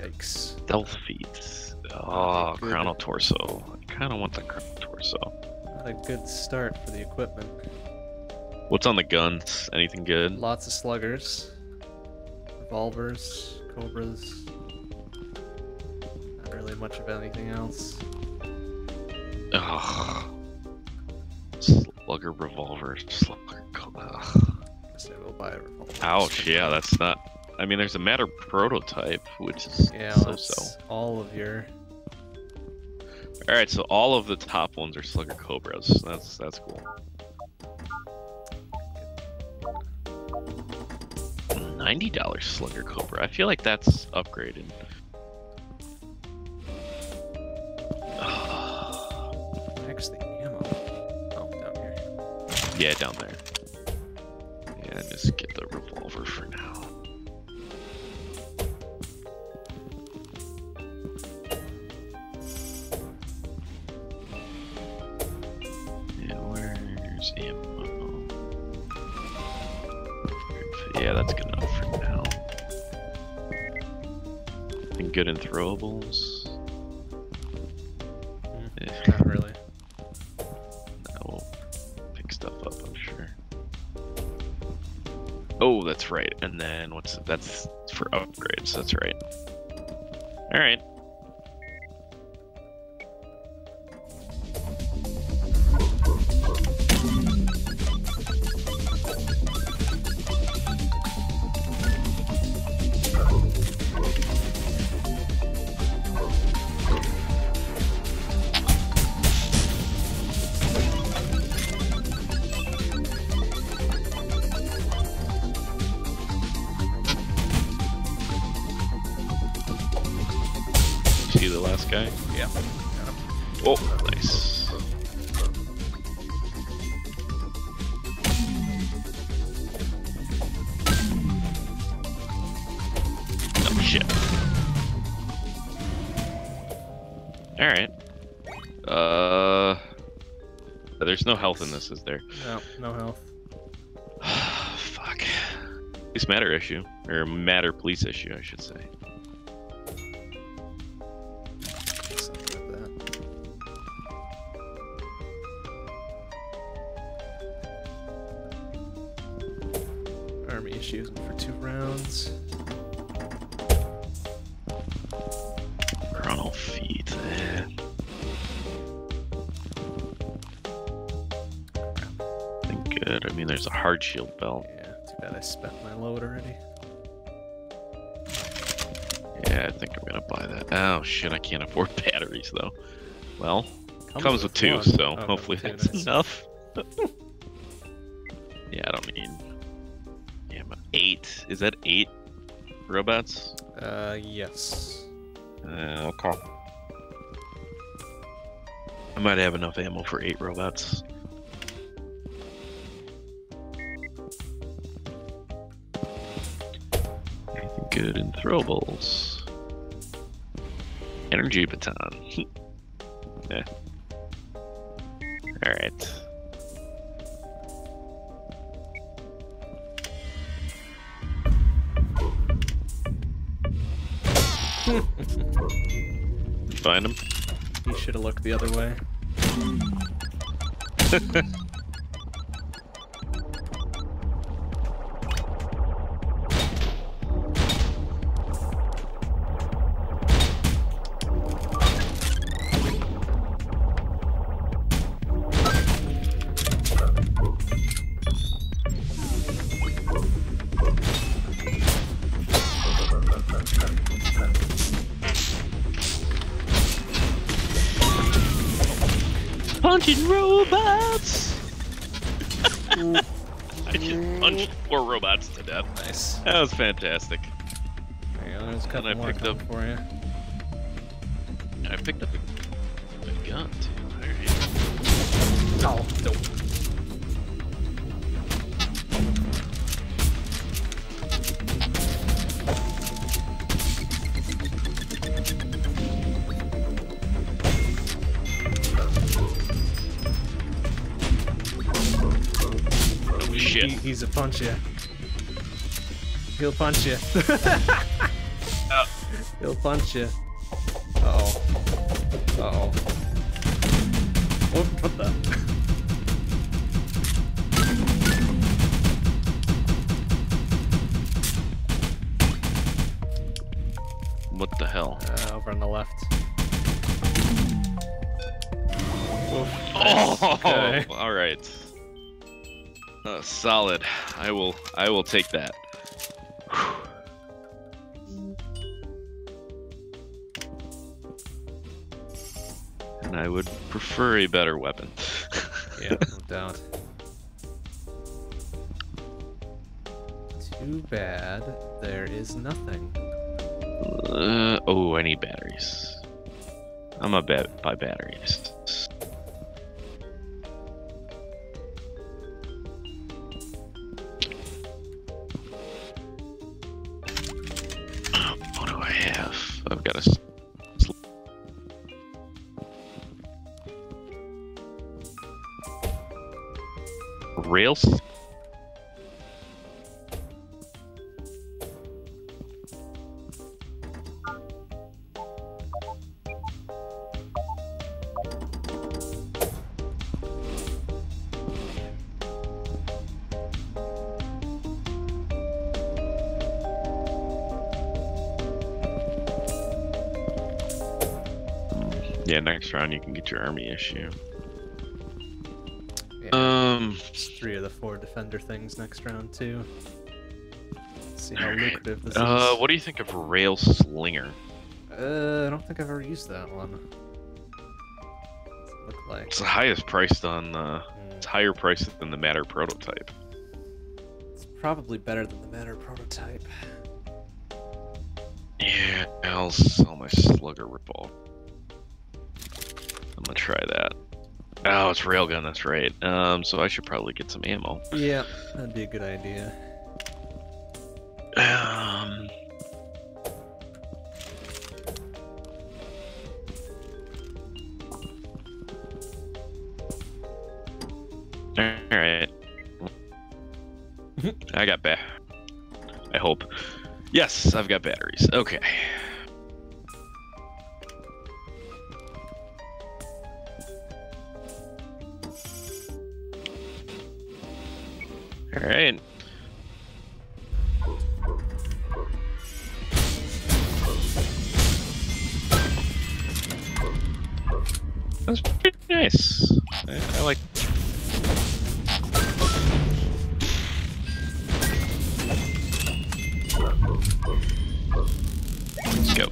Yikes. Stealth feet. Oh, Chrono torso. I kind of want the Chrono torso. Not a good start for the equipment. What's on the guns? Anything good? Lots of sluggers, revolvers, cobras. Not really much of anything else. Ugh. Slugger revolver. Slugger. Ugh. Guess I will buy a revolver. Ouch! Yeah, that's not. I mean, there's a matter prototype, which is yeah, so so. All of your. All right, so all of the top ones are slugger cobras. That's that's cool. ninety dollar slugger cobra. I feel like that's upgraded. Where's the ammo? Oh, down here. Yeah, down there. Yeah, just get the revolver for now. Ammo. Yeah, that's good enough for now. And good in throwables. Mm, yeah. Not really. That will pick stuff up, I'm sure. Oh, that's right. And then what's that's for upgrades? That's right. All right. No health in this, is there? No, no health. Fuck. Police matter issue. Or matter police issue, I should say. Something like that. Army issues for two rounds. Chrono feet. I mean, there's a hard shield belt. Yeah, too bad I spent my load already. Yeah, I think I'm gonna buy that. Oh shit, I can't afford batteries though. Well, comes, comes with two, one. so oh, hopefully that's nice. enough. Yeah, I don't need. Yeah, I'm eight. Is that eight robots? Uh, yes. Uh, okay. I might have enough ammo for eight robots. Good in throwables. Energy baton. Yeah. All right. Find him. You should have looked the other way. Nice. That was fantastic. There you go, there's a couple and I more picked up for you. I picked up a, a gun too. Alright. Oh, nope. Oh shit. He, he's a puncher. He'll punch you. Oh. He'll punch you. Uh-oh. Uh-oh. Oh, what the? What the hell? Uh, over on the left. Oof. Oh! Okay. Alright. Uh, solid. I will, I will take that. And I would prefer a better weapon. Yeah, no doubt. Too bad there is nothing. Uh, oh, I need batteries. I'm a bad by batteries. What do I have? I've got a. Rails? Yeah, next round you can get your army issue. Um, three of the four defender things next round too. Let's see how lucrative this uh, is. What do you think of Rail Slinger? Uh, I don't think I've ever used that one. What's it look like? It's the highest priced on. Uh, mm. It's higher priced than the Matter prototype. It's probably better than the Matter prototype. Yeah, I'll sell my Slugger Revolver. I'm gonna try that. Oh, it's railgun, that's right. Um, so I should probably get some ammo. Yeah, that'd be a good idea. Um... Alright. I got ba- I hope. Yes, I've got batteries. Okay. All right. That's pretty nice. I, I like. Let's go.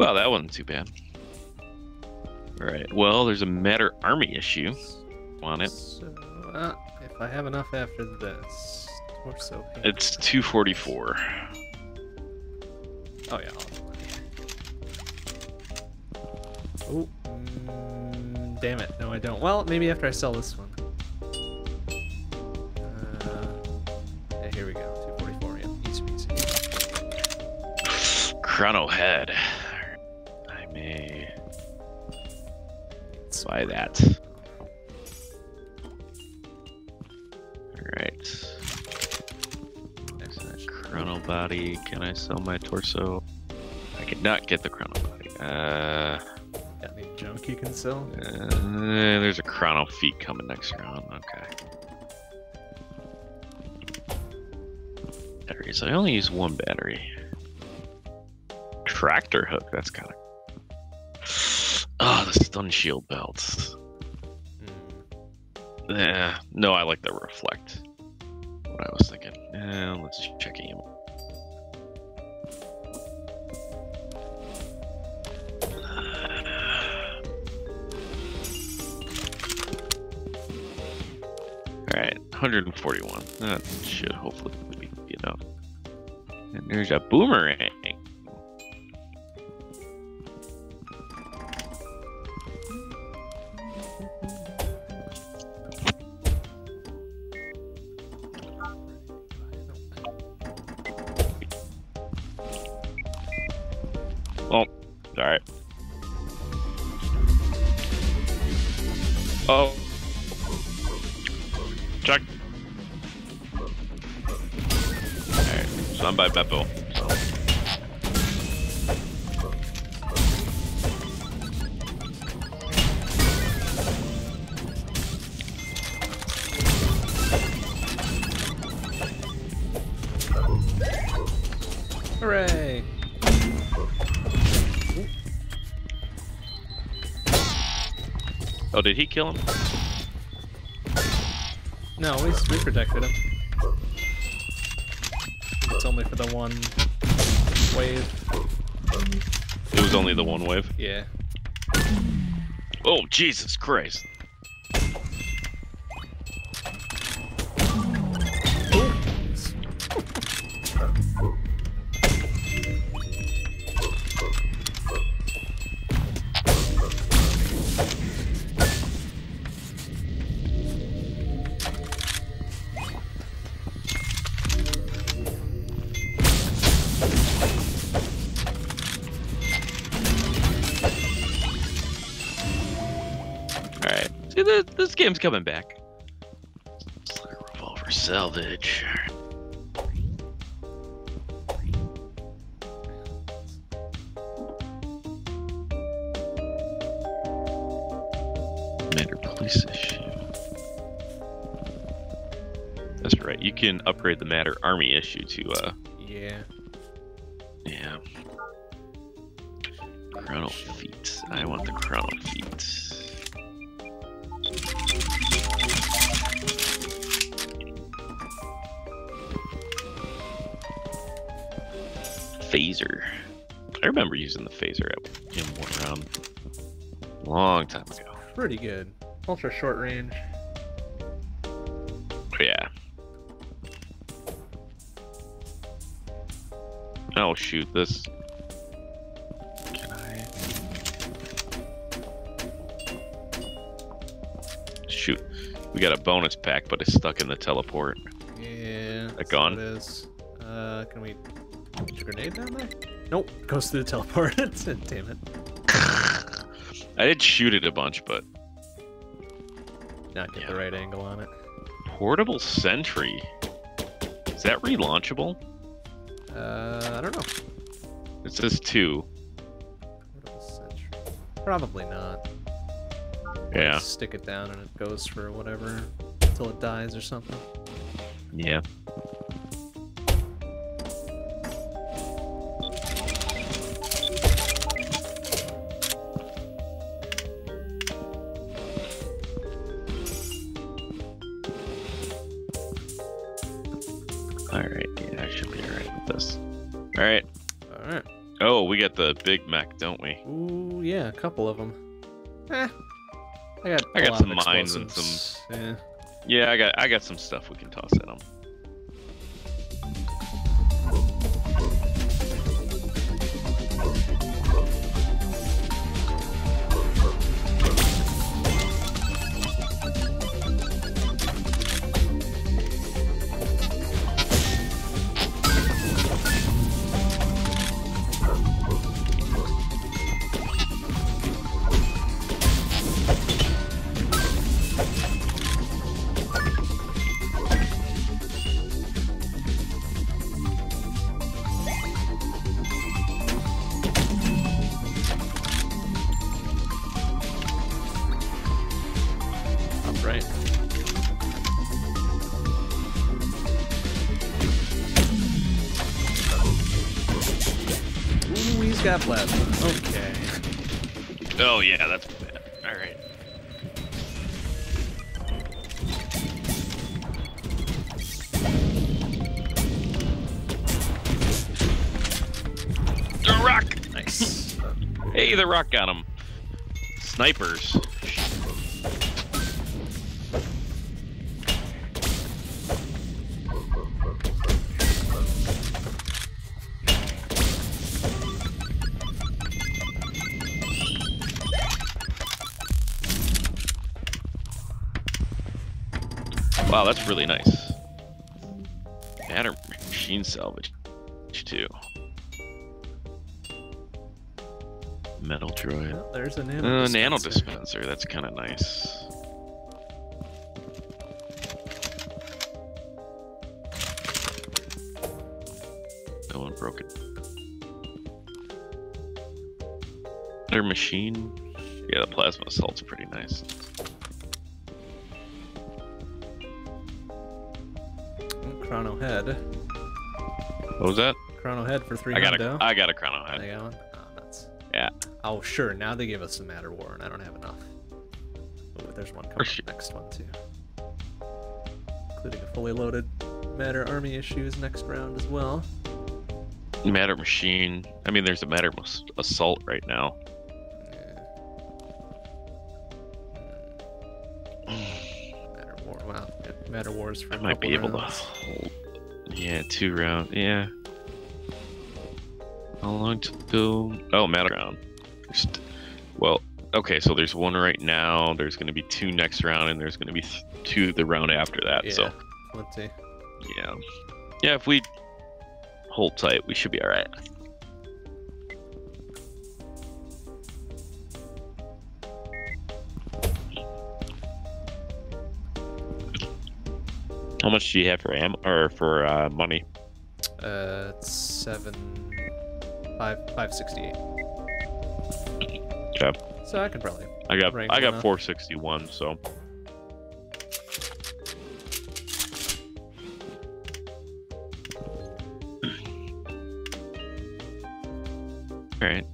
Wow, that wasn't too bad. Alright, well, there's a Matter army issue on it. So, uh, if I have enough after this, torso paint. It's two forty-four. Oh, yeah. Oh, mm, damn it. No, I don't. Well, maybe after I sell this one. Uh, yeah, here we go. two forty-four, yeah. Easy, easy. Chrono head. Let's buy that. All right. Excellent. Chrono body. Can I sell my torso? I cannot get the Chrono body. Uh, got any junk you can sell? Uh, there's a Chrono feet coming next round. Okay. Batteries. I only use one battery. Tractor hook. That's kind of. Oh, the stun shield belts. Mm. Eh, no, I like the reflect. What I was thinking. Eh, let's check him. Alright, one hundred forty-one. That should hopefully be enough. And there's a boomerang. Oh, alright. Oh. Check. Alright, so I'm by Beppo. Hooray! Oh, did he kill him? No, we, we protected him. It's only for the one wave. It was only the one wave? Yeah. Oh, Jesus Christ. This game's coming back. Revolver salvage. Matter police issue. That's right. You can upgrade the Matter Army issue to uh. Yeah. Yeah. Chrono feet. I want the Chrono feet. Phaser. I remember using the phaser in one round a long time ago. Pretty good. Ultra short range. Yeah. Oh shoot, this. Can I? Shoot. We got a bonus pack, but it's stuck in the teleport. Yeah. That gone? It is. Uh, can we... Grenade down there? Nope. Goes through the teleport. Damn it. I did shoot it a bunch, but not get yeah. the right angle on it. Portable sentry. Is that relaunchable? Uh, I don't know. It says two. Portable sentry. Probably not. Yeah. Just stick it down and it goes for whatever until it dies or something. Yeah. We get the big mech, don't we? Ooh, yeah, a couple of them. Eh, I got. I got some mines and some. Yeah. yeah, I got. I got some stuff we can toss at them. just got plasma. Okay. Oh yeah, that's bad. All right. The rock. Nice. Hey, the rock got him. Snipers. Wow, that's really nice. Batter machine salvage, too. Metal droid. Oh, there's a nano, uh, dispenser. nano dispenser. That's kind of nice. No one broke it. Batter machine. Yeah, the plasma assault's pretty nice. Chrono head. What was that? Chrono head for three. I got a, I got a chrono head. I got one? Oh, nuts. Yeah. Oh, sure. Now they give us some matter war, and I don't have enough. But there's one coming up next one, too. Including a fully loaded matter army issues next round as well. Matter machine. I mean, there's a matter assault right now. Matter wars for I might be able rounds. to hold. Yeah, two round. Yeah. How long to go? Oh, matter round. Just, well, okay, so there's one right now. There's going to be two next round, and there's going to be th two the round after that. Yeah. So. Let's see. Yeah. Yeah, if we hold tight, we should be all right. How much do you have for am or for uh, money? Uh, it's seven, five, five sixty-eight. Yeah. So I could probably. I got. I got four sixty-one. So. All right.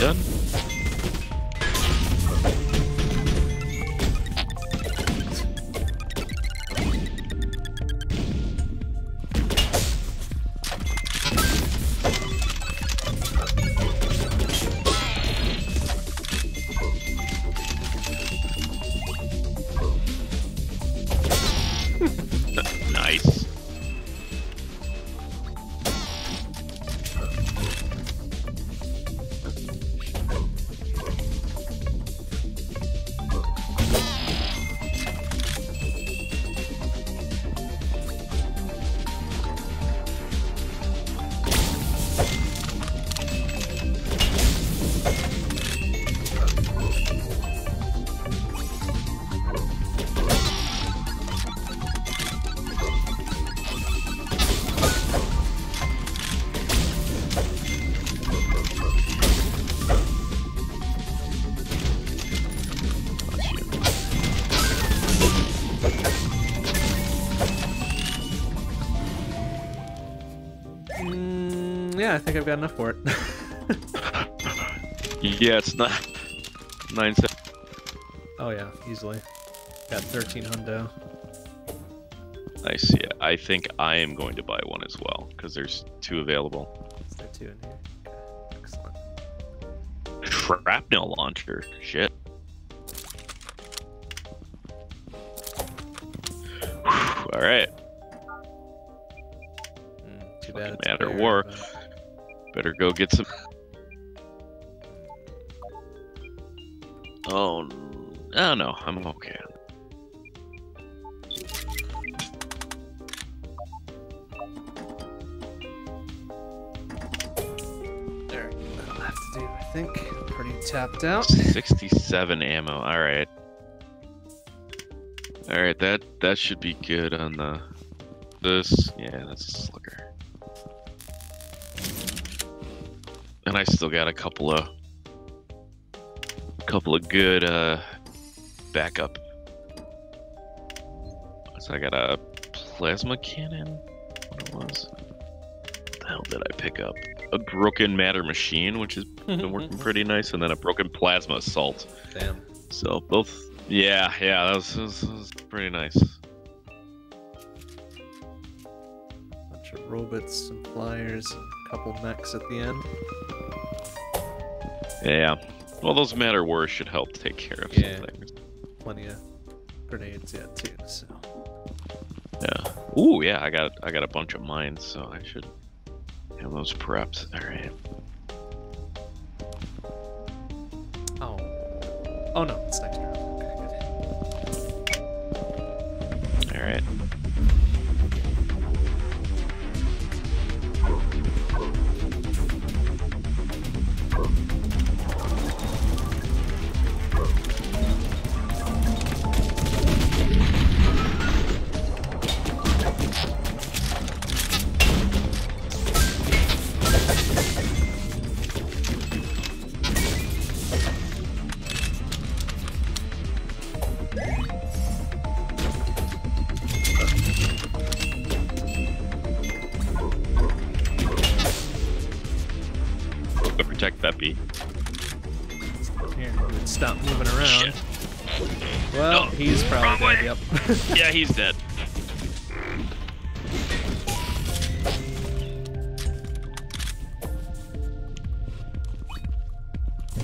Done. Nice. I think I've got enough for it. Yeah, it's not nine seven. Oh yeah, easily. Got thirteen hundo. Nice. Yeah, I think I am going to buy one as well because there's two available. Is there two in here? Yeah, excellent. Shrapnel launcher. Shit. Whew, all right. Mm, too bad. It's matter fair, war. But... better go get some. Oh, oh no, I'm okay. There, that'll have to do, I think. Pretty tapped out. sixty-seven ammo. All right. All right, that that should be good on the this. Yeah, that's a slicker. And I still got a couple of couple of good uh, backup. So I got a plasma cannon. What it was? What the hell did I pick up? A broken matter machine, which has been working pretty nice, and then a broken plasma assault. Damn. So both. Yeah, yeah, that was, that was, that was pretty nice. Bunch of robots and flyers, a couple mechs at the end. Yeah. Well, those matter wars should help take care of yeah. some things. Plenty of grenades yet too, so. Yeah. Ooh, yeah. I got I got a bunch of mines, so I should have those prepped. All right. Oh. Oh no, it's next round. Okay, good. All right. Here, would stop moving around. Shit. Well, no, he's probably dead, yep. Yeah, he's dead. At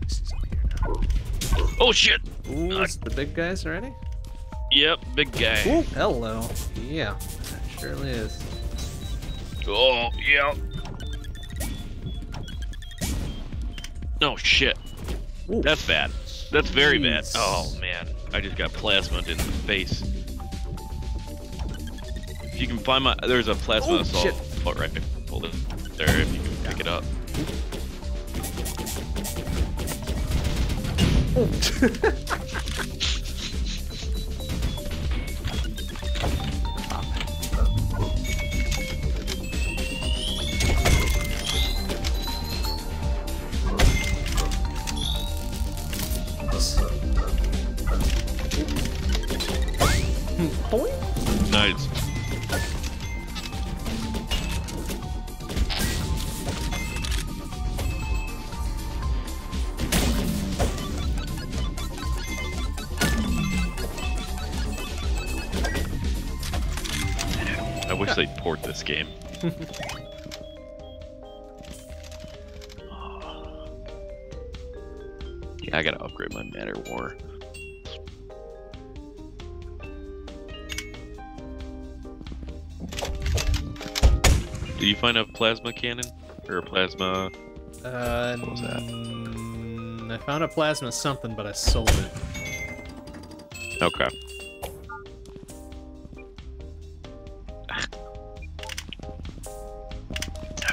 least he's up here now. Oh shit! Ooh, uh, the big guys already? Yep, big guy. Ooh, hello. Yeah, that surely is. Oh, yeah. Oh shit. Ooh. That's bad. That's very Jeez. bad. Oh man. I just got plasmaed in the face. If you can find my there's a plasma oh, assault oh, right there. Hold it there if you can pick it up. Nice. I wish they'd port this game. Yeah, I gotta upgrade my Matter War. Did you find a plasma cannon? Or a plasma... Uh, what was that? I found a plasma something, but I sold it. Okay.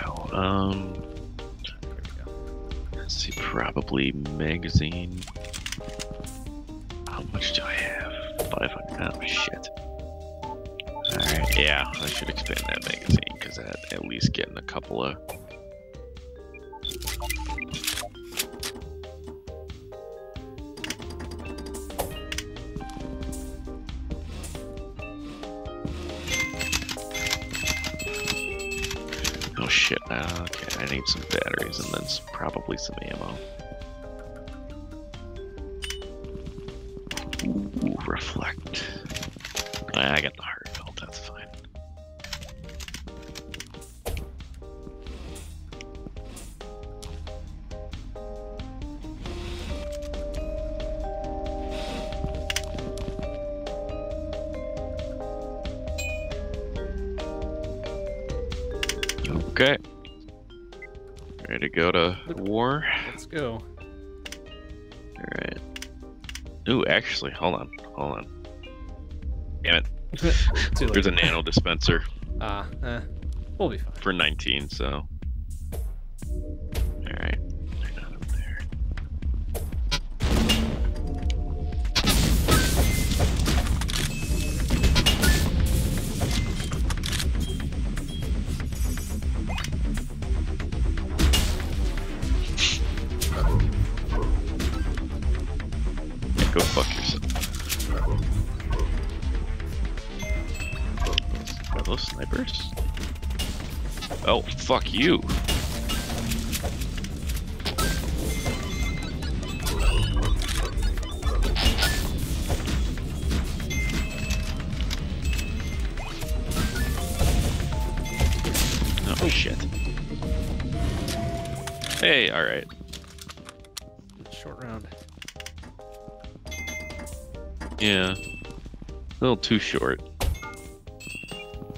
No, um... There we go. Let's see, probably magazine. How much do I have? five hundred. Oh, shit. Alright, yeah, I should expand that magazine. At, at least getting a couple of oh shit uh, okay, I need some batteries and then some, probably some ammo. Ooh, reflect. I got the heart belt, that's fine. Okay. Ready to go to war? Let's go. Alright. Ooh, actually, hold on. Hold on. Damn it. There's a nano dispenser. Ah, uh, uh, we'll be fine. For nineteen, so. Alright. They're not up there. go fuck yourself. Are those snipers? Oh, fuck you! Oh shit. Hey, alright. Short round. Yeah. A little too short.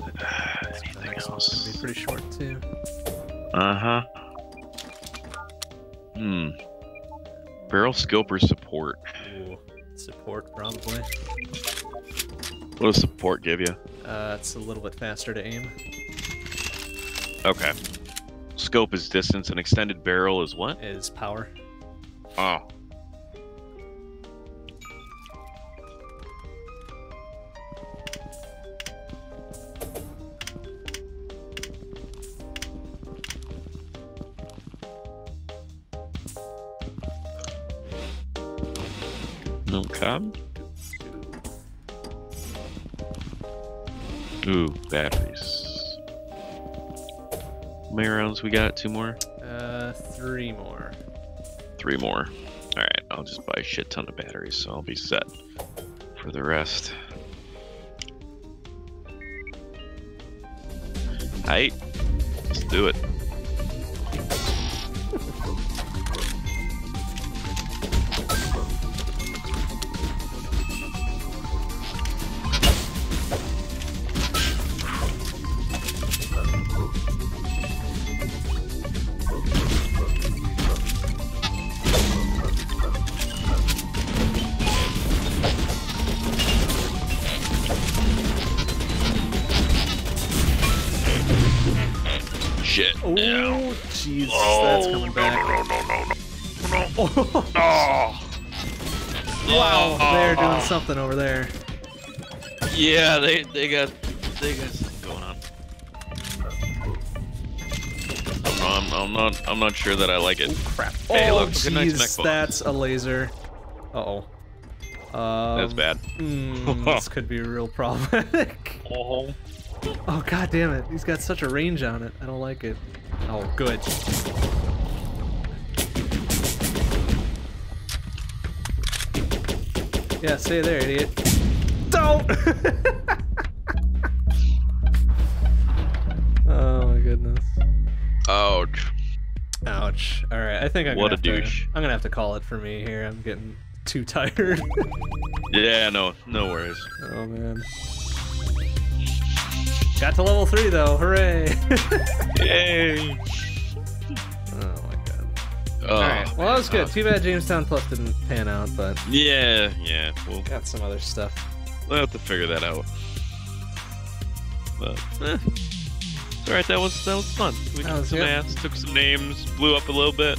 Anything next else? It's gonna be pretty short too. Uh-huh. Hmm. Barrel scoper support. Ooh, support probably. What does support give you? Uh, it's a little bit faster to aim. Okay. Scope is distance, and extended barrel is what? Is power. Oh. No com? Ooh, batteries. How many rounds we got? Two more? Uh, three more. Three more. Alright, I'll just buy a shit ton of batteries, so I'll be set for the rest. Aight. Let's do it. Something over there. Yeah, they they got they got something going on. I'm, I'm not I'm not sure that I like it. Oh, crap! Hey, oh, look, geez, nice that's a laser. Uh oh. Um, that's bad. Mm, this could be real problematic. Oh. Oh god damn it! He's got such a range on it. I don't like it. Oh good. Yeah, stay there, idiot. Don't! Oh my goodness. Ouch. Ouch. Alright, I think I'm what gonna a have douche. To, I'm gonna have to call it for me here. I'm getting too tired. Yeah, no, no worries. Oh man. Got to level three though, hooray! Yay! Oh, alright, well that was good. Uh, Too bad Jamestown Plus didn't pan out, but... Yeah, yeah, we'll... Got some other stuff. We'll have to figure that out. But, eh. Alright, that was, that was fun. We that took some good. ass, took some names, blew up a little bit.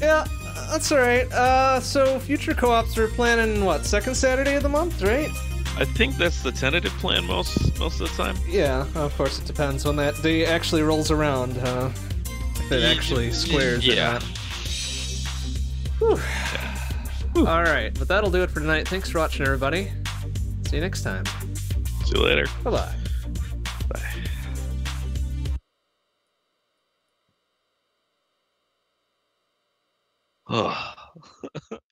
Yeah, that's alright. Uh, so, future co-ops we're planning, what, second Saturday of the month, right? I think that's the tentative plan most, most of the time. Yeah, of course it depends when that day actually rolls around, huh? That actually squares yeah. it out. Alright, but that'll do it for tonight. Thanks for watching, everybody. See you next time. See you later. Bye-bye. Bye. Oh.